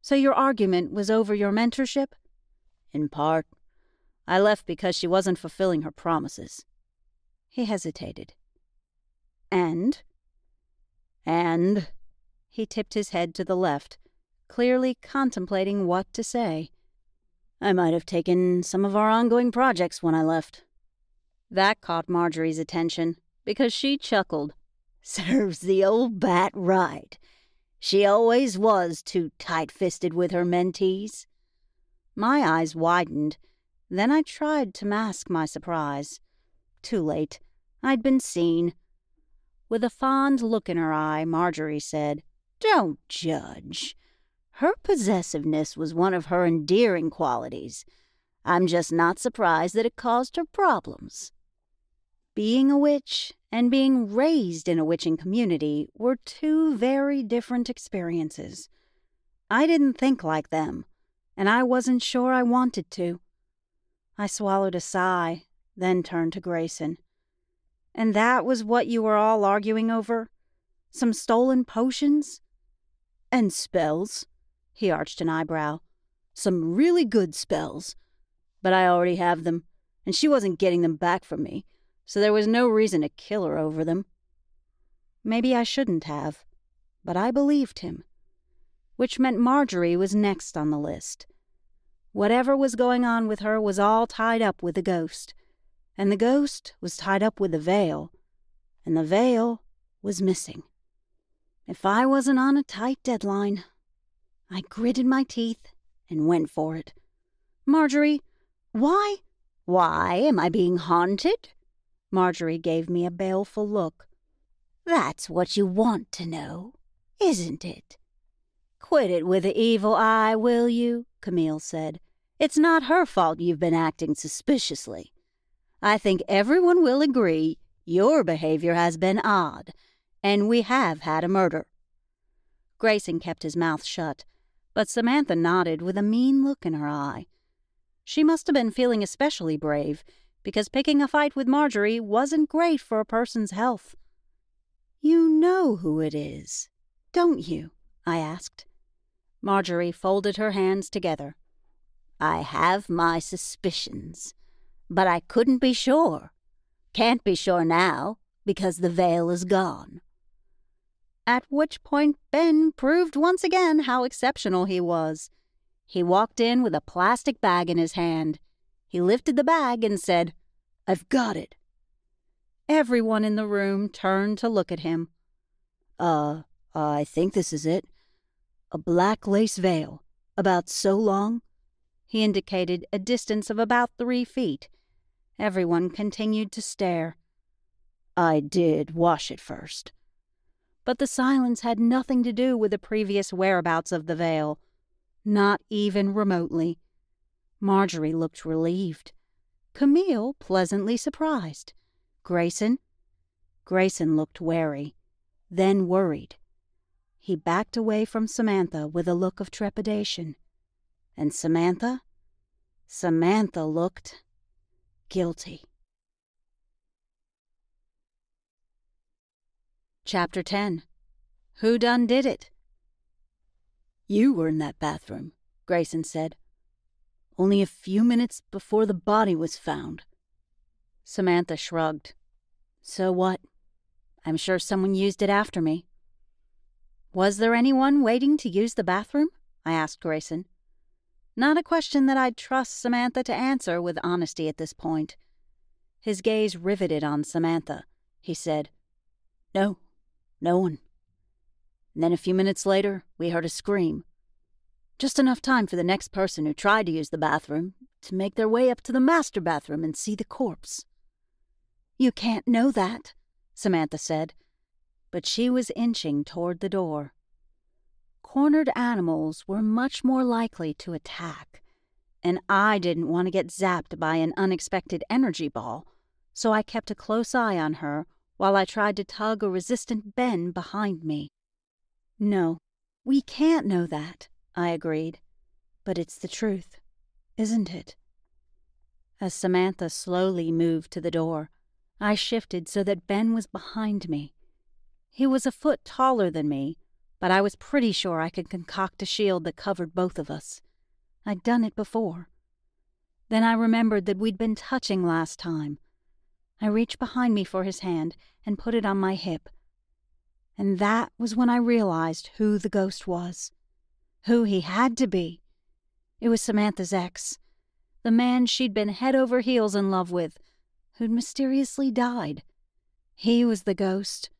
"So your argument was over your mentorship?" "In part. I left because she wasn't fulfilling her promises." He hesitated. "And?" "And," he tipped his head to the left, clearly contemplating what to say, "I might have taken some of our ongoing projects when I left." That caught Marjorie's attention, because she chuckled. "Serves the old bat right. She always was too tight-fisted with her mentees." My eyes widened. Then I tried to mask my surprise. Too late. I'd been seen. With a fond look in her eye, Marjorie said, "Don't judge. Her possessiveness was one of her endearing qualities. I'm just not surprised that it caused her problems." Being a witch and being raised in a witching community were two very different experiences. I didn't think like them, and I wasn't sure I wanted to. I swallowed a sigh, then turned to Grayson. "And that was what you were all arguing over? Some stolen potions?" "And spells." He arched an eyebrow. "Some really good spells. But I already have them, and she wasn't getting them back from me, so there was no reason to kill her over them." Maybe I shouldn't have, but I believed him, which meant Marjorie was next on the list. Whatever was going on with her was all tied up with the ghost, and the ghost was tied up with the veil, and the veil was missing. If I wasn't on a tight deadline, I gritted my teeth and went for it. Marjorie, why am I being haunted? Marjorie gave me a baleful look. That's what you want to know, isn't it? Quit it with the evil eye, will you? Camille said. It's not her fault you've been acting suspiciously. I think everyone will agree your behavior has been odd, and we have had a murder. Grayson kept his mouth shut, but Samantha nodded with a mean look in her eye. She must have been feeling especially brave, because picking a fight with Marjorie wasn't great for a person's health. You know who it is, don't you? I asked. Marjorie folded her hands together. I have my suspicions, but I couldn't be sure. Can't be sure now, because the veil is gone. At which point Ben proved once again how exceptional he was. He walked in with a plastic bag in his hand. He lifted the bag and said, I've got it. Everyone in the room turned to look at him. I think this is it. A black lace veil, about so long. He indicated a distance of about 3 feet. Everyone continued to stare. I did wash it first. But the silence had nothing to do with the previous whereabouts of the veil. Not even remotely. Marjorie looked relieved. Camille pleasantly surprised. Grayson looked wary, then worried. He backed away from Samantha with a look of trepidation. And Samantha looked guilty. Chapter 10. Who Done Did It? You were in that bathroom, Grayson said. Only a few minutes before the body was found. Samantha shrugged. So what? I'm sure someone used it after me. Was there anyone waiting to use the bathroom? I asked Grayson. Not a question that I'd trust Samantha to answer with honesty at this point. His gaze riveted on Samantha. He said, No one. And then a few minutes later, we heard a scream. Just enough time for the next person who tried to use the bathroom to make their way up to the master bathroom and see the corpse. You can't know that, Samantha said. But she was inching toward the door. Cornered animals were much more likely to attack, and I didn't want to get zapped by an unexpected energy ball, so I kept a close eye on her while I tried to tug a resistant Ben behind me. No, we can't know that, I agreed. But it's the truth, isn't it? As Samantha slowly moved to the door, I shifted so that Ben was behind me. He was a foot taller than me, but I was pretty sure I could concoct a shield that covered both of us. I'd done it before. Then I remembered that we'd been touching last time. I reached behind me for his hand and put it on my hip. And that was when I realized who the ghost was. Who he had to be. It was Samantha's ex. The man she'd been head over heels in love with, who'd mysteriously died. He was the ghost.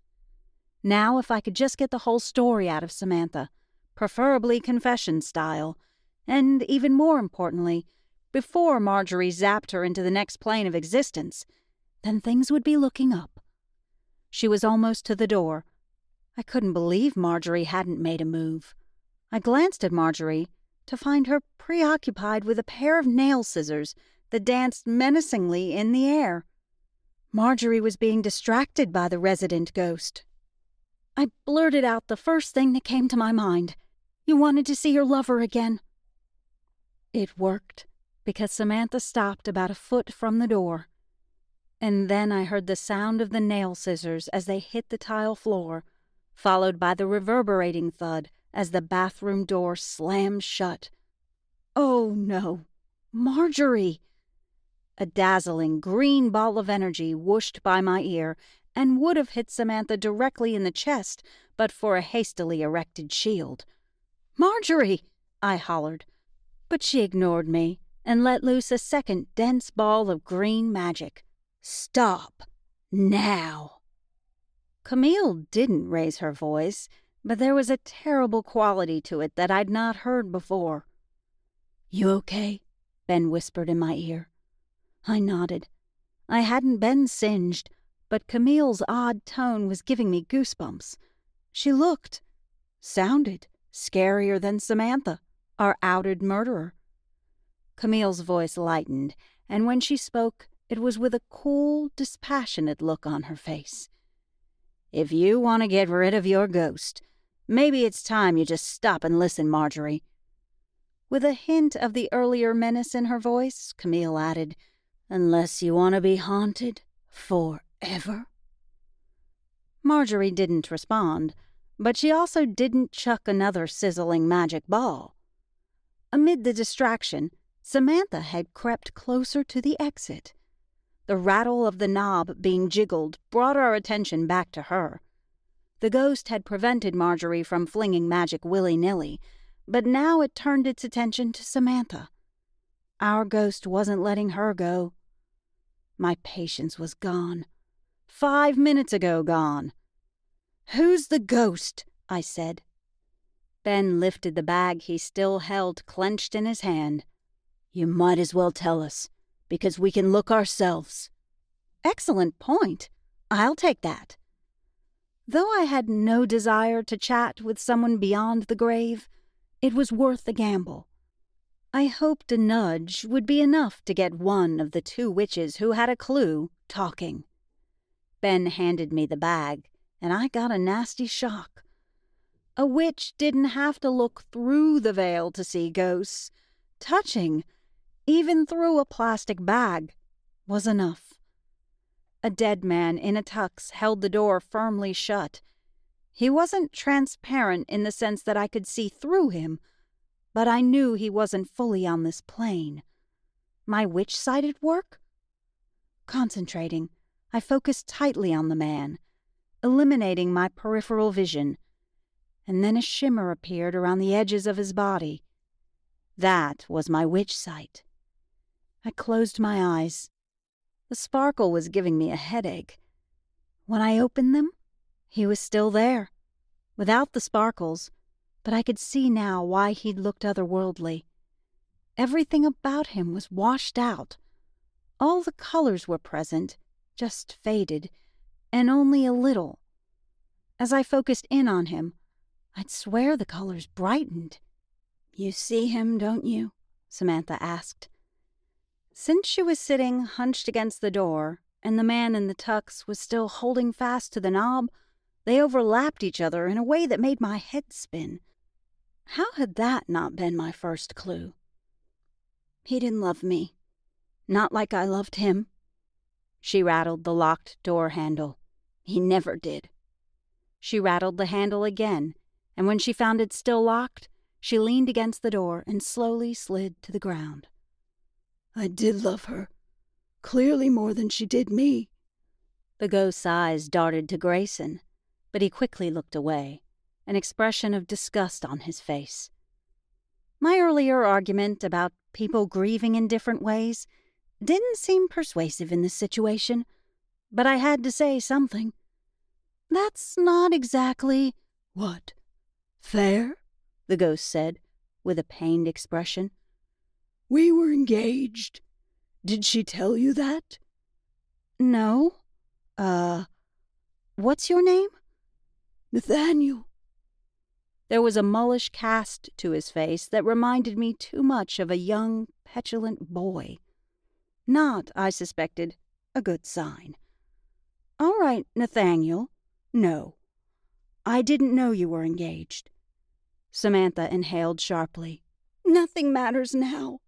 Now, if I could just get the whole story out of Samantha, preferably confession style, and even more importantly, before Marjorie zapped her into the next plane of existence, then things would be looking up. She was almost to the door. I couldn't believe Marjorie hadn't made a move. I glanced at Marjorie to find her preoccupied with a pair of nail scissors that danced menacingly in the air. Marjorie was being distracted by the resident ghost. I blurted out the first thing that came to my mind. You wanted to see your lover again. It worked, because Samantha stopped about a foot from the door. And then I heard the sound of the nail scissors as they hit the tile floor, followed by the reverberating thud as the bathroom door slammed shut. Oh no, Marjorie! A dazzling green ball of energy whooshed by my ear, and would have hit Samantha directly in the chest but for a hastily erected shield. Marjorie! I hollered. but she ignored me and let loose a second dense ball of green magic. Stop! Now! Camille didn't raise her voice, but there was a terrible quality to it that I'd not heard before. "You okay?" Ben whispered in my ear. I nodded. I hadn't been singed, but Camille's odd tone was giving me goosebumps. She looked, sounded, scarier than Samantha, our outed murderer. Camille's voice lightened, and when she spoke, it was with a cool, dispassionate look on her face. "If you want to get rid of your ghost, maybe it's time you just stop and listen, Marjorie." With a hint of the earlier menace in her voice, Camille added, "Unless you want to be haunted forever." Marjorie didn't respond, but she also didn't chuck another sizzling magic ball. Amid the distraction, Samantha had crept closer to the exit. The rattle of the knob being jiggled brought our attention back to her. The ghost had prevented Marjorie from flinging magic willy-nilly, but now it turned its attention to Samantha. Our ghost wasn't letting her go. My patience was gone. 5 minutes ago gone. "Who's the ghost?" I said. Ben lifted the bag he still held clenched in his hand. "You might as well tell us, because we can look ourselves." "Excellent point. I'll take that." Though I had no desire to chat with someone beyond the grave, it was worth the gamble. I hoped a nudge would be enough to get one of the two witches who had a clue talking. Ben handed me the bag, and I got a nasty shock. A witch didn't have to look through the veil to see ghosts. Touching, even through a plastic bag, was enough. A dead man in a tux held the door firmly shut. He wasn't transparent in the sense that I could see through him, but I knew he wasn't fully on this plane. My witch-sided work? Concentrating, I focused tightly on the man, eliminating my peripheral vision, and then a shimmer appeared around the edges of his body. That was my witch sight. I closed my eyes. The sparkle was giving me a headache. When I opened them, he was still there, without the sparkles, but I could see now why he'd looked otherworldly. Everything about him was washed out. All the colors were present, just faded, and only a little. As I focused in on him, I'd swear the colors brightened. "You see him, don't you?" Samantha asked. Since she was sitting hunched against the door, and the man in the tux was still holding fast to the knob, they overlapped each other in a way that made my head spin. How had that not been my first clue? "He didn't love me. Not like I loved him." She rattled the locked door handle. "He never did." She rattled the handle again, and when she found it still locked, she leaned against the door and slowly slid to the ground. "I did love her. Clearly more than she did me." The ghost's eyes darted to Grayson, but he quickly looked away, an expression of disgust on his face. My earlier argument about people grieving in different ways didn't seem persuasive in this situation, but I had to say something. "That's not exactly—" "What? Fair?" the ghost said, with a pained expression. "We were engaged. Did she tell you that?" "No. What's your name?" "Nathaniel." There was a mullish cast to his face that reminded me too much of a young, petulant boy. Not, I suspected, a good sign. "All right, Nathaniel. No. I didn't know you were engaged." Samantha inhaled sharply. "Nothing matters now.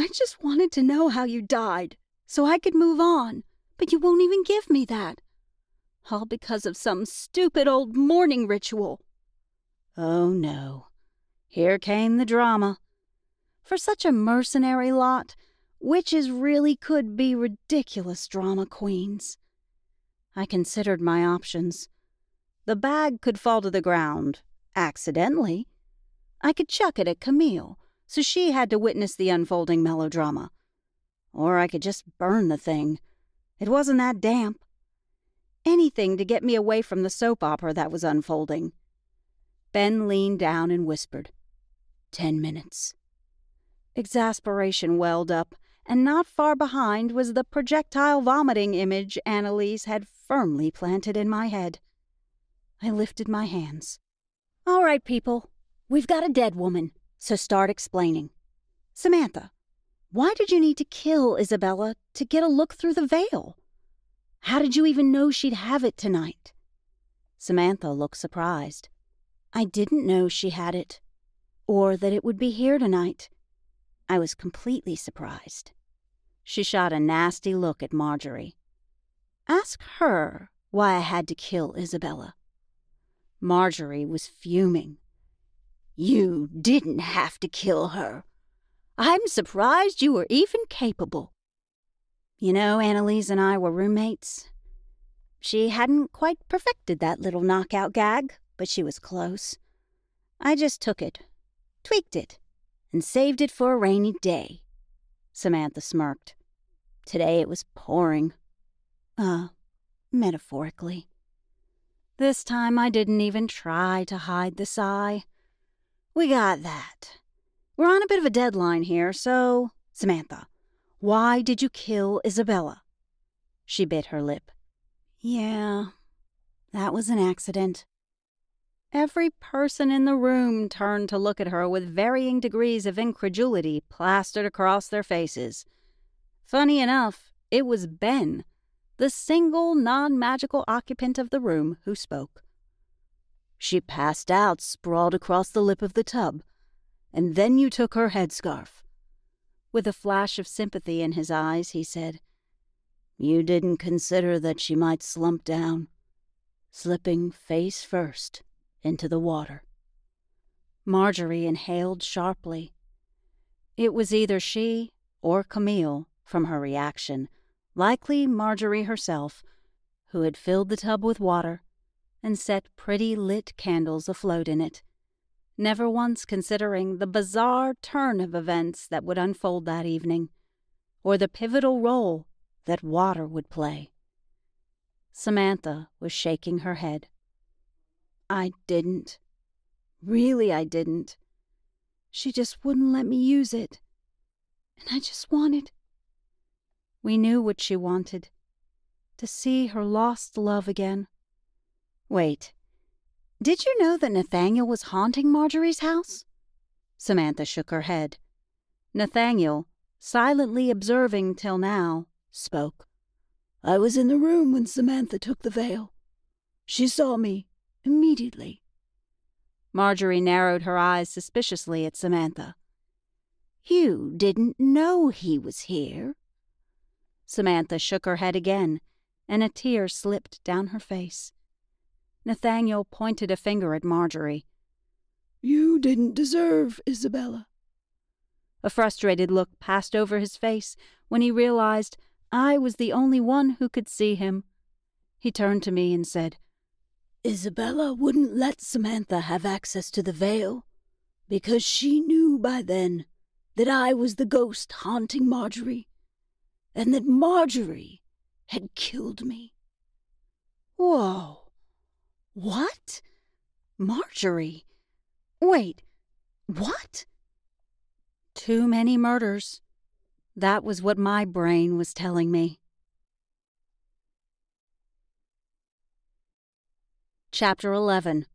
I just wanted to know how you died, so I could move on, but you won't even give me that. All because of some stupid old mourning ritual." Oh, no. Here came the drama. For such a mercenary lot, witches really could be ridiculous drama queens. I considered my options. The bag could fall to the ground, accidentally. I could chuck it at Camille, so she had to witness the unfolding melodrama. Or I could just burn the thing. It wasn't that damp. Anything to get me away from the soap opera that was unfolding. Ben leaned down and whispered, 10 minutes. Exasperation welled up, and not far behind was the projectile vomiting image Annalise had firmly planted in my head. I lifted my hands. All right, people, we've got a dead woman, so start explaining. Samantha, why did you need to kill Isabella to get a look through the veil? How did you even know she'd have it tonight? Samantha looked surprised. I didn't know she had it, or that it would be here tonight. I was completely surprised. She shot a nasty look at Marjorie. Ask her why I had to kill Isabella. Marjorie was fuming. You didn't have to kill her. I'm surprised you were even capable. You know, Annalise and I were roommates. She hadn't quite perfected that little knockout gag, but she was close. I just took it, tweaked it, and saved it for a rainy day. Samantha smirked. Today it was pouring. Metaphorically. This time I didn't even try to hide the sigh. We got that. We're on a bit of a deadline here, so... Samantha, why did you kill Isabella? She bit her lip. Yeah, that was an accident. Every person in the room turned to look at her with varying degrees of incredulity plastered across their faces. Funny enough, it was Ben, the single non-magical occupant of the room, who spoke. She passed out, sprawled across the lip of the tub, and then you took her headscarf. With a flash of sympathy in his eyes, he said, You didn't consider that she might slump down, slipping face first into the water. Marjorie inhaled sharply. It was either she or Camille, from her reaction, likely Marjorie herself, who had filled the tub with water and set pretty lit candles afloat in it, never once considering the bizarre turn of events that would unfold that evening, or the pivotal role that water would play. Samantha was shaking her head. I didn't. Really, I didn't. She just wouldn't let me use it. And I just wanted... We knew what she wanted. To see her lost love again. Wait. Did you know that Nathaniel was haunting Marjorie's house? Samantha shook her head. Nathaniel, silently observing till now, spoke. I was in the room when Samantha took the veil. She saw me. Immediately. Marjorie narrowed her eyes suspiciously at Samantha. You didn't know he was here. Samantha shook her head again, and a tear slipped down her face. Nathaniel pointed a finger at Marjorie. You didn't deserve Isabella. A frustrated look passed over his face when he realized I was the only one who could see him. He turned to me and said, Isabella wouldn't let Samantha have access to the veil, because she knew by then that I was the ghost haunting Marjorie, and that Marjorie had killed me. Whoa. What? Marjorie? Wait, what? Too many murders. That was what my brain was telling me. Chapter 11.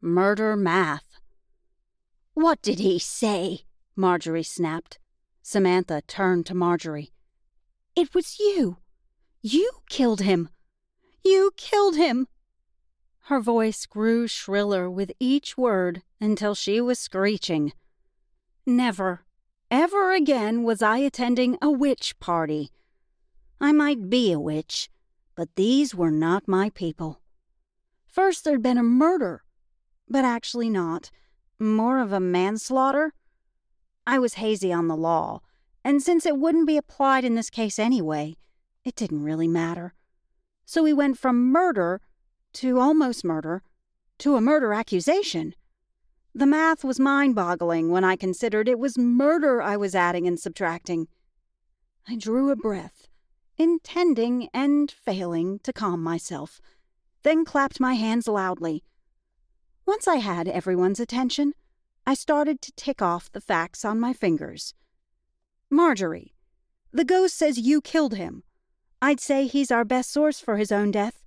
Murder Math. What did he say? Marjorie snapped. Samantha turned to Marjorie. It was you. You killed him. You killed him. Her voice grew shriller with each word until she was screeching. Never, ever again was I attending a witch party. I might be a witch, but these were not my people. First, there'd been a murder, but actually not. More of a manslaughter. I was hazy on the law, and since it wouldn't be applied in this case anyway, it didn't really matter. So we went from murder to almost murder to a murder accusation. The math was mind-boggling when I considered it was murder I was adding and subtracting. I drew a breath, intending and failing to calm myself, then clapped my hands loudly. Once I had everyone's attention, I started to tick off the facts on my fingers. Marjorie, the ghost says you killed him. I'd say he's our best source for his own death.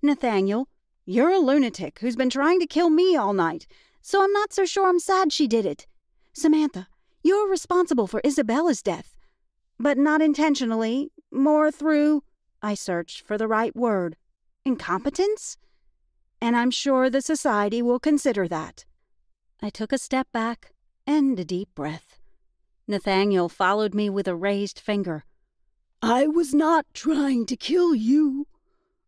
Nathaniel, you're a lunatic who's been trying to kill me all night, so I'm not so sure I'm sad she did it. Samantha, you're responsible for Isabella's death. But not intentionally, more through, I searched for the right word, incompetence? And I'm sure the society will consider that. I took a step back and a deep breath. Nathaniel followed me with a raised finger. I was not trying to kill you.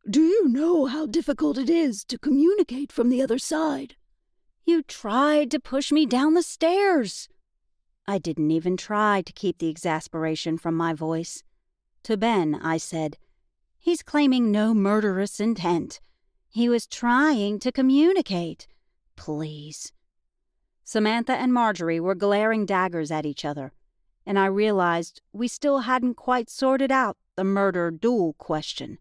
Do you know how difficult it is to communicate from the other side? You tried to push me down the stairs. I didn't even try to keep the exasperation from my voice. To Ben, I said, he's claiming no murderous intent. He was trying to communicate. Please. Samantha and Marjorie were glaring daggers at each other, and I realized we still hadn't quite sorted out the murder-duel question.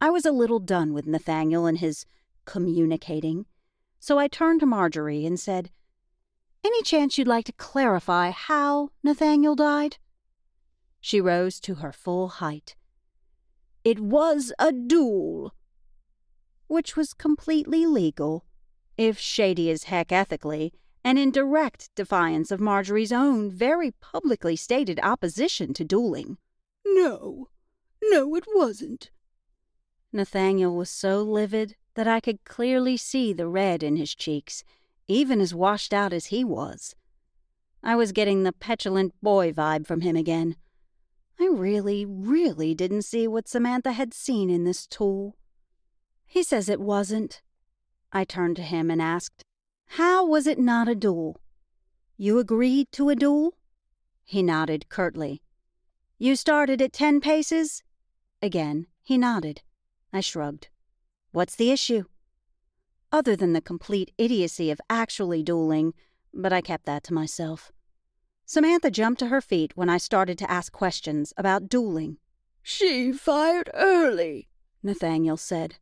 I was a little done with Nathaniel and his communicating, so I turned to Marjorie and said, Any chance you'd like to clarify how Nathaniel died? She rose to her full height. It was a duel, which was completely legal, if shady as heck ethically, and in direct defiance of Marjorie's own very publicly stated opposition to dueling. No, it wasn't. Nathaniel was so livid that I could clearly see the red in his cheeks, even as washed out as he was. I was getting the petulant boy vibe from him again. I really didn't see what Samantha had seen in this tool. He says it wasn't. I turned to him and asked, How was it not a duel? You agreed to a duel? He nodded curtly. You started at 10 paces? Again, he nodded. I shrugged. What's the issue? Other than the complete idiocy of actually dueling, but I kept that to myself. Samantha jumped to her feet when I started to ask questions about dueling. She fired early, Nathaniel said,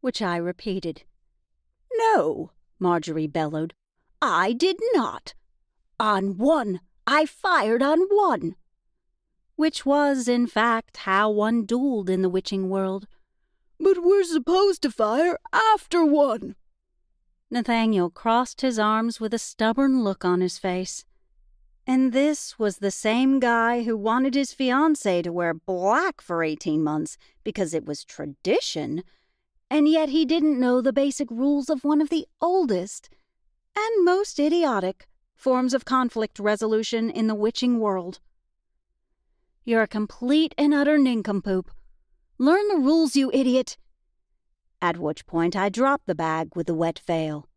which I repeated. No, Marjorie bellowed. I did not. On one, I fired on one. Which was, in fact, how one dueled in the witching world. But we're supposed to fire after one. Nathaniel crossed his arms with a stubborn look on his face. And this was the same guy who wanted his fiancée to wear black for 18 months because it was tradition, and yet he didn't know the basic rules of one of the oldest and most idiotic forms of conflict resolution in the witching world. You're a complete and utter nincompoop. Learn the rules, you idiot! At which point I dropped the bag with the wet veil.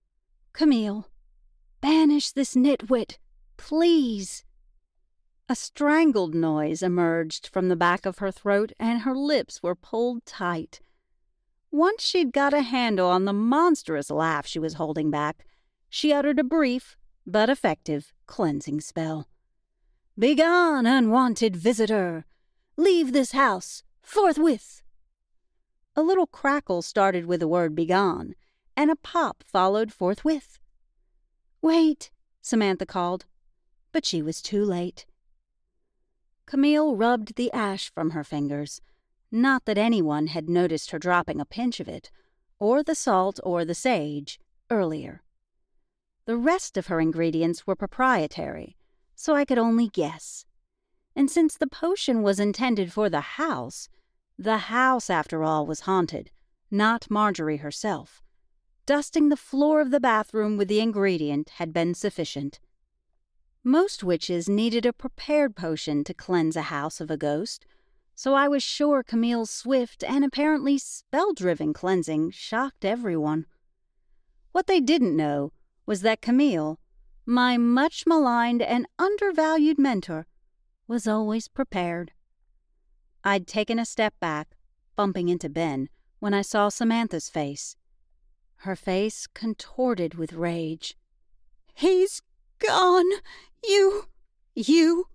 Camille, banish this nitwit, please. A strangled noise emerged from the back of her throat and her lips were pulled tight. Once she'd got a handle on the monstrous laugh she was holding back, she uttered a brief but effective cleansing spell. Begone, unwanted visitor! Leave this house! Forthwith! A little crackle started with the word begone, and a pop followed forthwith. Wait, Samantha called, but she was too late. Camille rubbed the ash from her fingers, not that anyone had noticed her dropping a pinch of it, or the salt or the sage, earlier. The rest of her ingredients were proprietary, so I could only guess. And since the potion was intended for the house, after all, was haunted, not Marjorie herself. Dusting the floor of the bathroom with the ingredient had been sufficient. Most witches needed a prepared potion to cleanse a house of a ghost, so I was sure Camille's swift and apparently spell-driven cleansing shocked everyone. What they didn't know was that Camille, my much-maligned and undervalued mentor, was always prepared. I'd taken a step back, bumping into Ben, when I saw Samantha's face. Her face contorted with rage. He's gone. You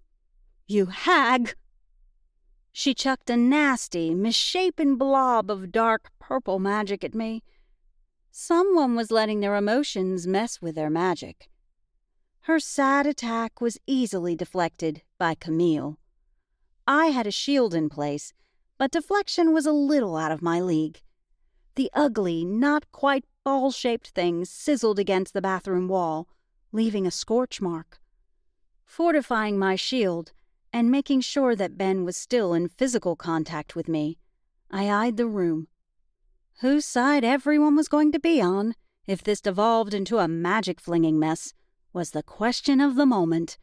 hag. She chucked a nasty, misshapen blob of dark purple magic at me. Someone was letting their emotions mess with their magic. Her sad attack was easily deflected by Camille. I had a shield in place, but deflection was a little out of my league. The ugly, not quite ball-shaped thing sizzled against the bathroom wall, leaving a scorch mark. Fortifying my shield and making sure that Ben was still in physical contact with me, I eyed the room. Whose side everyone was going to be on, if this devolved into a magic-flinging mess, was the question of the moment.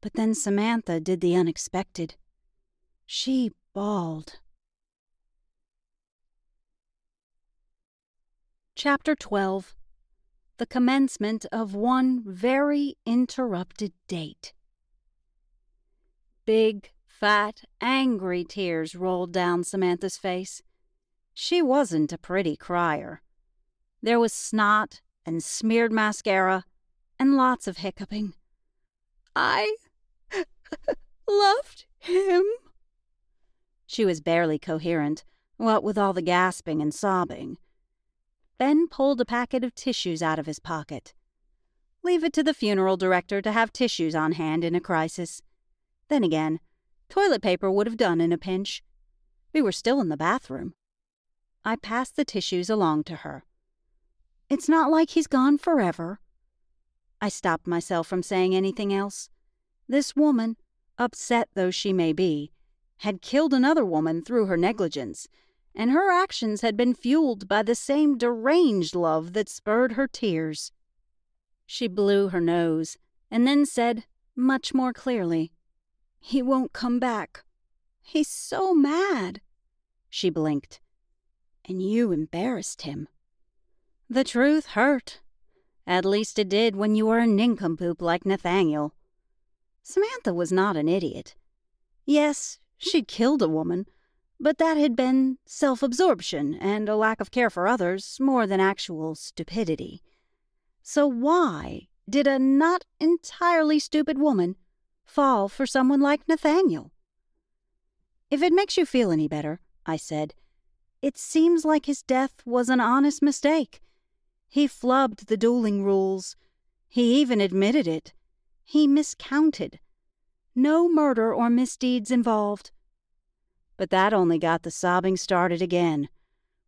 But then Samantha did the unexpected. She bawled. Chapter 12. The commencement of one very interrupted date. Big, fat, angry tears rolled down Samantha's face. She wasn't a pretty crier. There was snot and smeared mascara and lots of hiccuping. I loved him. She was barely coherent, what with all the gasping and sobbing. Ben pulled a packet of tissues out of his pocket. Leave it to the funeral director to have tissues on hand in a crisis. Then again, toilet paper would have done in a pinch. We were still in the bathroom. I passed the tissues along to her. It's not like he's gone forever. I stopped myself from saying anything else. This woman, upset though she may be, had killed another woman through her negligence, and her actions had been fueled by the same deranged love that spurred her tears. She blew her nose and then said, much more clearly, "He won't come back. He's so mad." She blinked. "And you embarrassed him." The truth hurt. At least it did when you were a nincompoop like Nathaniel. Samantha was not an idiot. Yes, she'd killed a woman, but that had been self-absorption and a lack of care for others more than actual stupidity. So why did a not entirely stupid woman fall for someone like Nathaniel? "If it makes you feel any better," I said, "it seems like his death was an honest mistake. He flubbed the dueling rules. He even admitted it. He miscounted. No murder or misdeeds involved." But that only got the sobbing started again,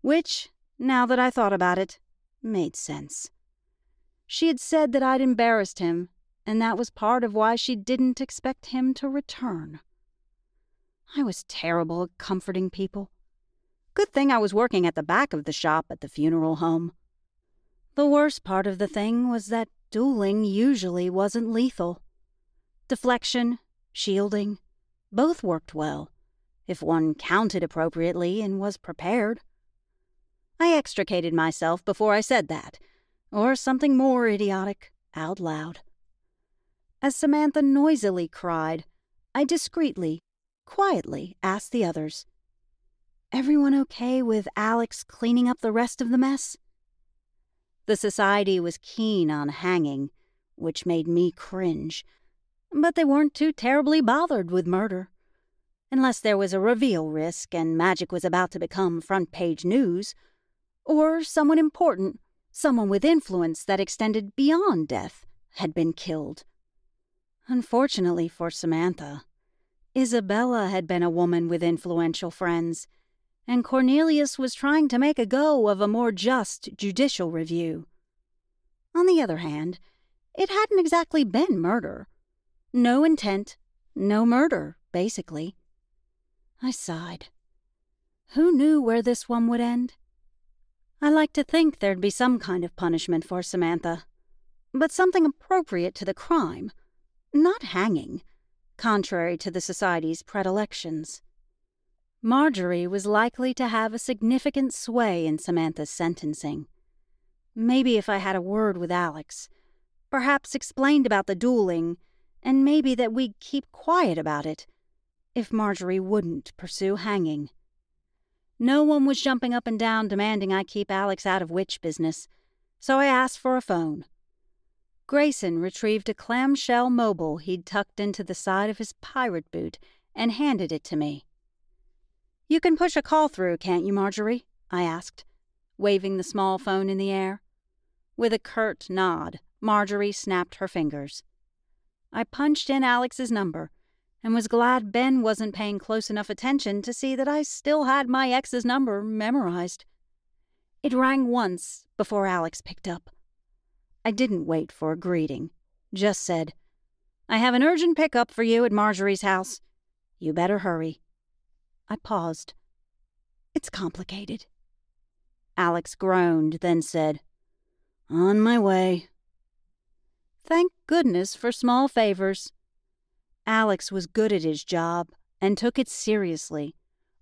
which, now that I thought about it, made sense. She had said that I'd embarrassed him, and that was part of why she didn't expect him to return. I was terrible at comforting people. Good thing I was working at the back of the shop at the funeral home. The worst part of the thing was that dueling usually wasn't lethal. Deflection, shielding, both worked well, if one counted appropriately and was prepared. I extricated myself before I said that, or something more idiotic, out loud. As Samantha noisily cried, I discreetly, quietly asked the others, "Everyone okay with Alex cleaning up the rest of the mess?" The society was keen on hanging, which made me cringe, but they weren't too terribly bothered with murder. Unless there was a reveal risk and magic was about to become front-page news, or someone important, someone with influence that extended beyond death, had been killed. Unfortunately for Samantha, Isabella had been a woman with influential friends, and Cornelius was trying to make a go of a more just judicial review. On the other hand, it hadn't exactly been murder. No intent, no murder, basically. I sighed. Who knew where this one would end? I like to think there'd be some kind of punishment for Samantha, but something appropriate to the crime, not hanging, contrary to the society's predilections. Marjorie was likely to have a significant sway in Samantha's sentencing. Maybe if I had a word with Alex, perhaps explained about the dueling, and maybe that we'd keep quiet about it, if Marjorie wouldn't pursue hanging. No one was jumping up and down demanding I keep Alex out of witch business, so I asked for a phone. Grayson retrieved a clamshell mobile he'd tucked into the side of his pirate boot and handed it to me. "You can push a call through, can't you, Marjorie?" I asked, waving the small phone in the air. With a curt nod, Marjorie snapped her fingers. I punched in Alex's number and was glad Ben wasn't paying close enough attention to see that I still had my ex's number memorized. It rang once before Alex picked up. I didn't wait for a greeting, just said, "I have an urgent pickup for you at Marjorie's house. You better hurry." I paused. "It's complicated." Alex groaned, then said, "On my way." Thank goodness for small favors. Alex was good at his job and took it seriously,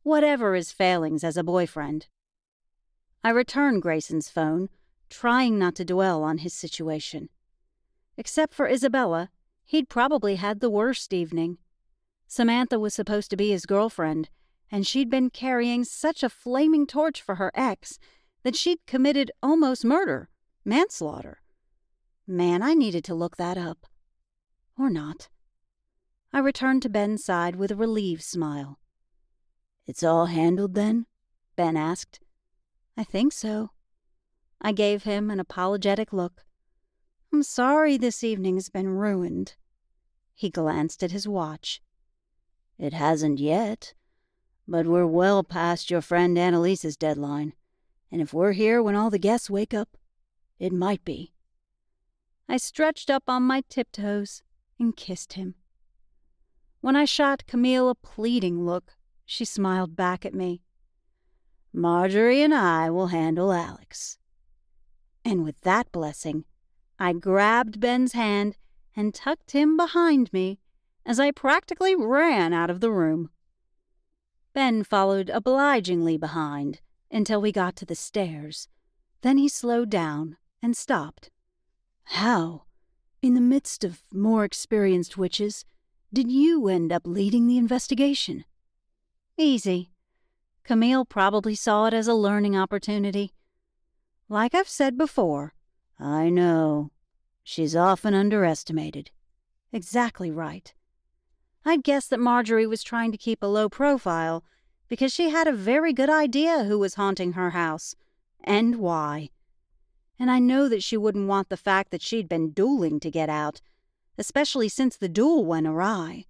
whatever his failings as a boyfriend. I returned Grayson's phone, trying not to dwell on his situation. Except for Isabella, he'd probably had the worst evening. Samantha was supposed to be his girlfriend, and she'd been carrying such a flaming torch for her ex that she'd committed almost murder, manslaughter. Man, I needed to look that up. Or not. I returned to Ben's side with a relieved smile. "It's all handled then?" Ben asked. "I think so." I gave him an apologetic look. "I'm sorry this evening's been ruined." He glanced at his watch. "It hasn't yet, but we're well past your friend Annalise's deadline, and if we're here when all the guests wake up, it might be." I stretched up on my tiptoes and kissed him. When I shot Camille a pleading look, she smiled back at me. "Marjorie and I will handle Alex." And with that blessing, I grabbed Ben's hand and tucked him behind me as I practically ran out of the room. Ben followed obligingly behind until we got to the stairs. Then he slowed down and stopped. "How, in the midst of more experienced witches, did you end up leading the investigation?" "Easy. Camille probably saw it as a learning opportunity. Like I've said before." "I know. She's often underestimated." "Exactly right." I'd guessed that Marjorie was trying to keep a low profile because she had a very good idea who was haunting her house and why. And I know that she wouldn't want the fact that she'd been dueling to get out, especially since the duel went awry.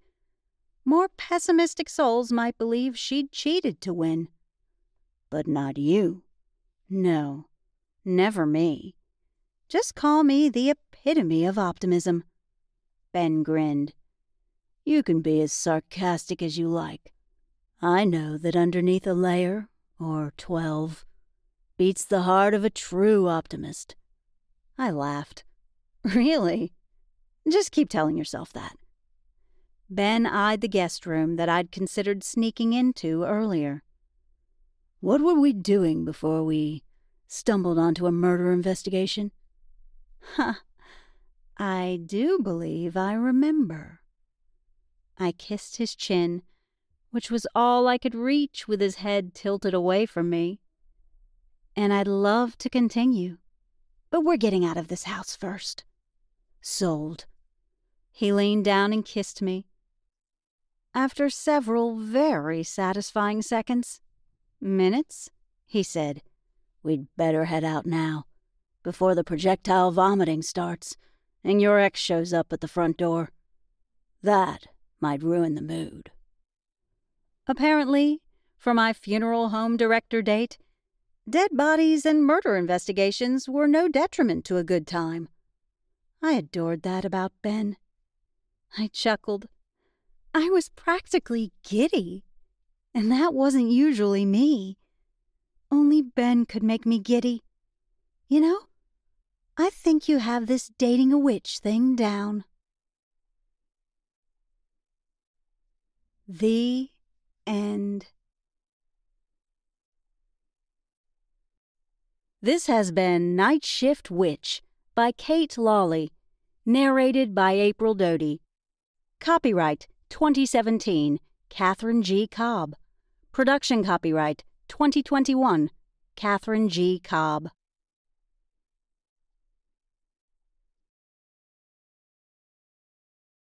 More pessimistic souls might believe she'd cheated to win. "But not you." "No, never me. Just call me the epitome of optimism." Ben grinned. "You can be as sarcastic as you like. I know that underneath a layer, or 12, beats the heart of a true optimist." I laughed. "Really? Just keep telling yourself that." Ben eyed the guest room that I'd considered sneaking into earlier. "What were we doing before we stumbled onto a murder investigation?" "Ha! I do believe I remember." I kissed his chin, which was all I could reach with his head tilted away from me. "And I'd love to continue, but we're getting out of this house first." "Sold." He leaned down and kissed me. After several very satisfying seconds, minutes, he said, "We'd better head out now, before the projectile vomiting starts and your ex shows up at the front door. That might ruin the mood." Apparently, for my funeral home director date, dead bodies and murder investigations were no detriment to a good time. I adored that about Ben. I chuckled. I was practically giddy, and that wasn't usually me. Only Ben could make me giddy. "You know, I think you have this dating a witch thing down." The end. This has been Night Shift Witch by Cate Lawley, narrated by April Doty. Copyright 2017, Catherine G. Cobb. Production copyright 2021, Catherine G. Cobb.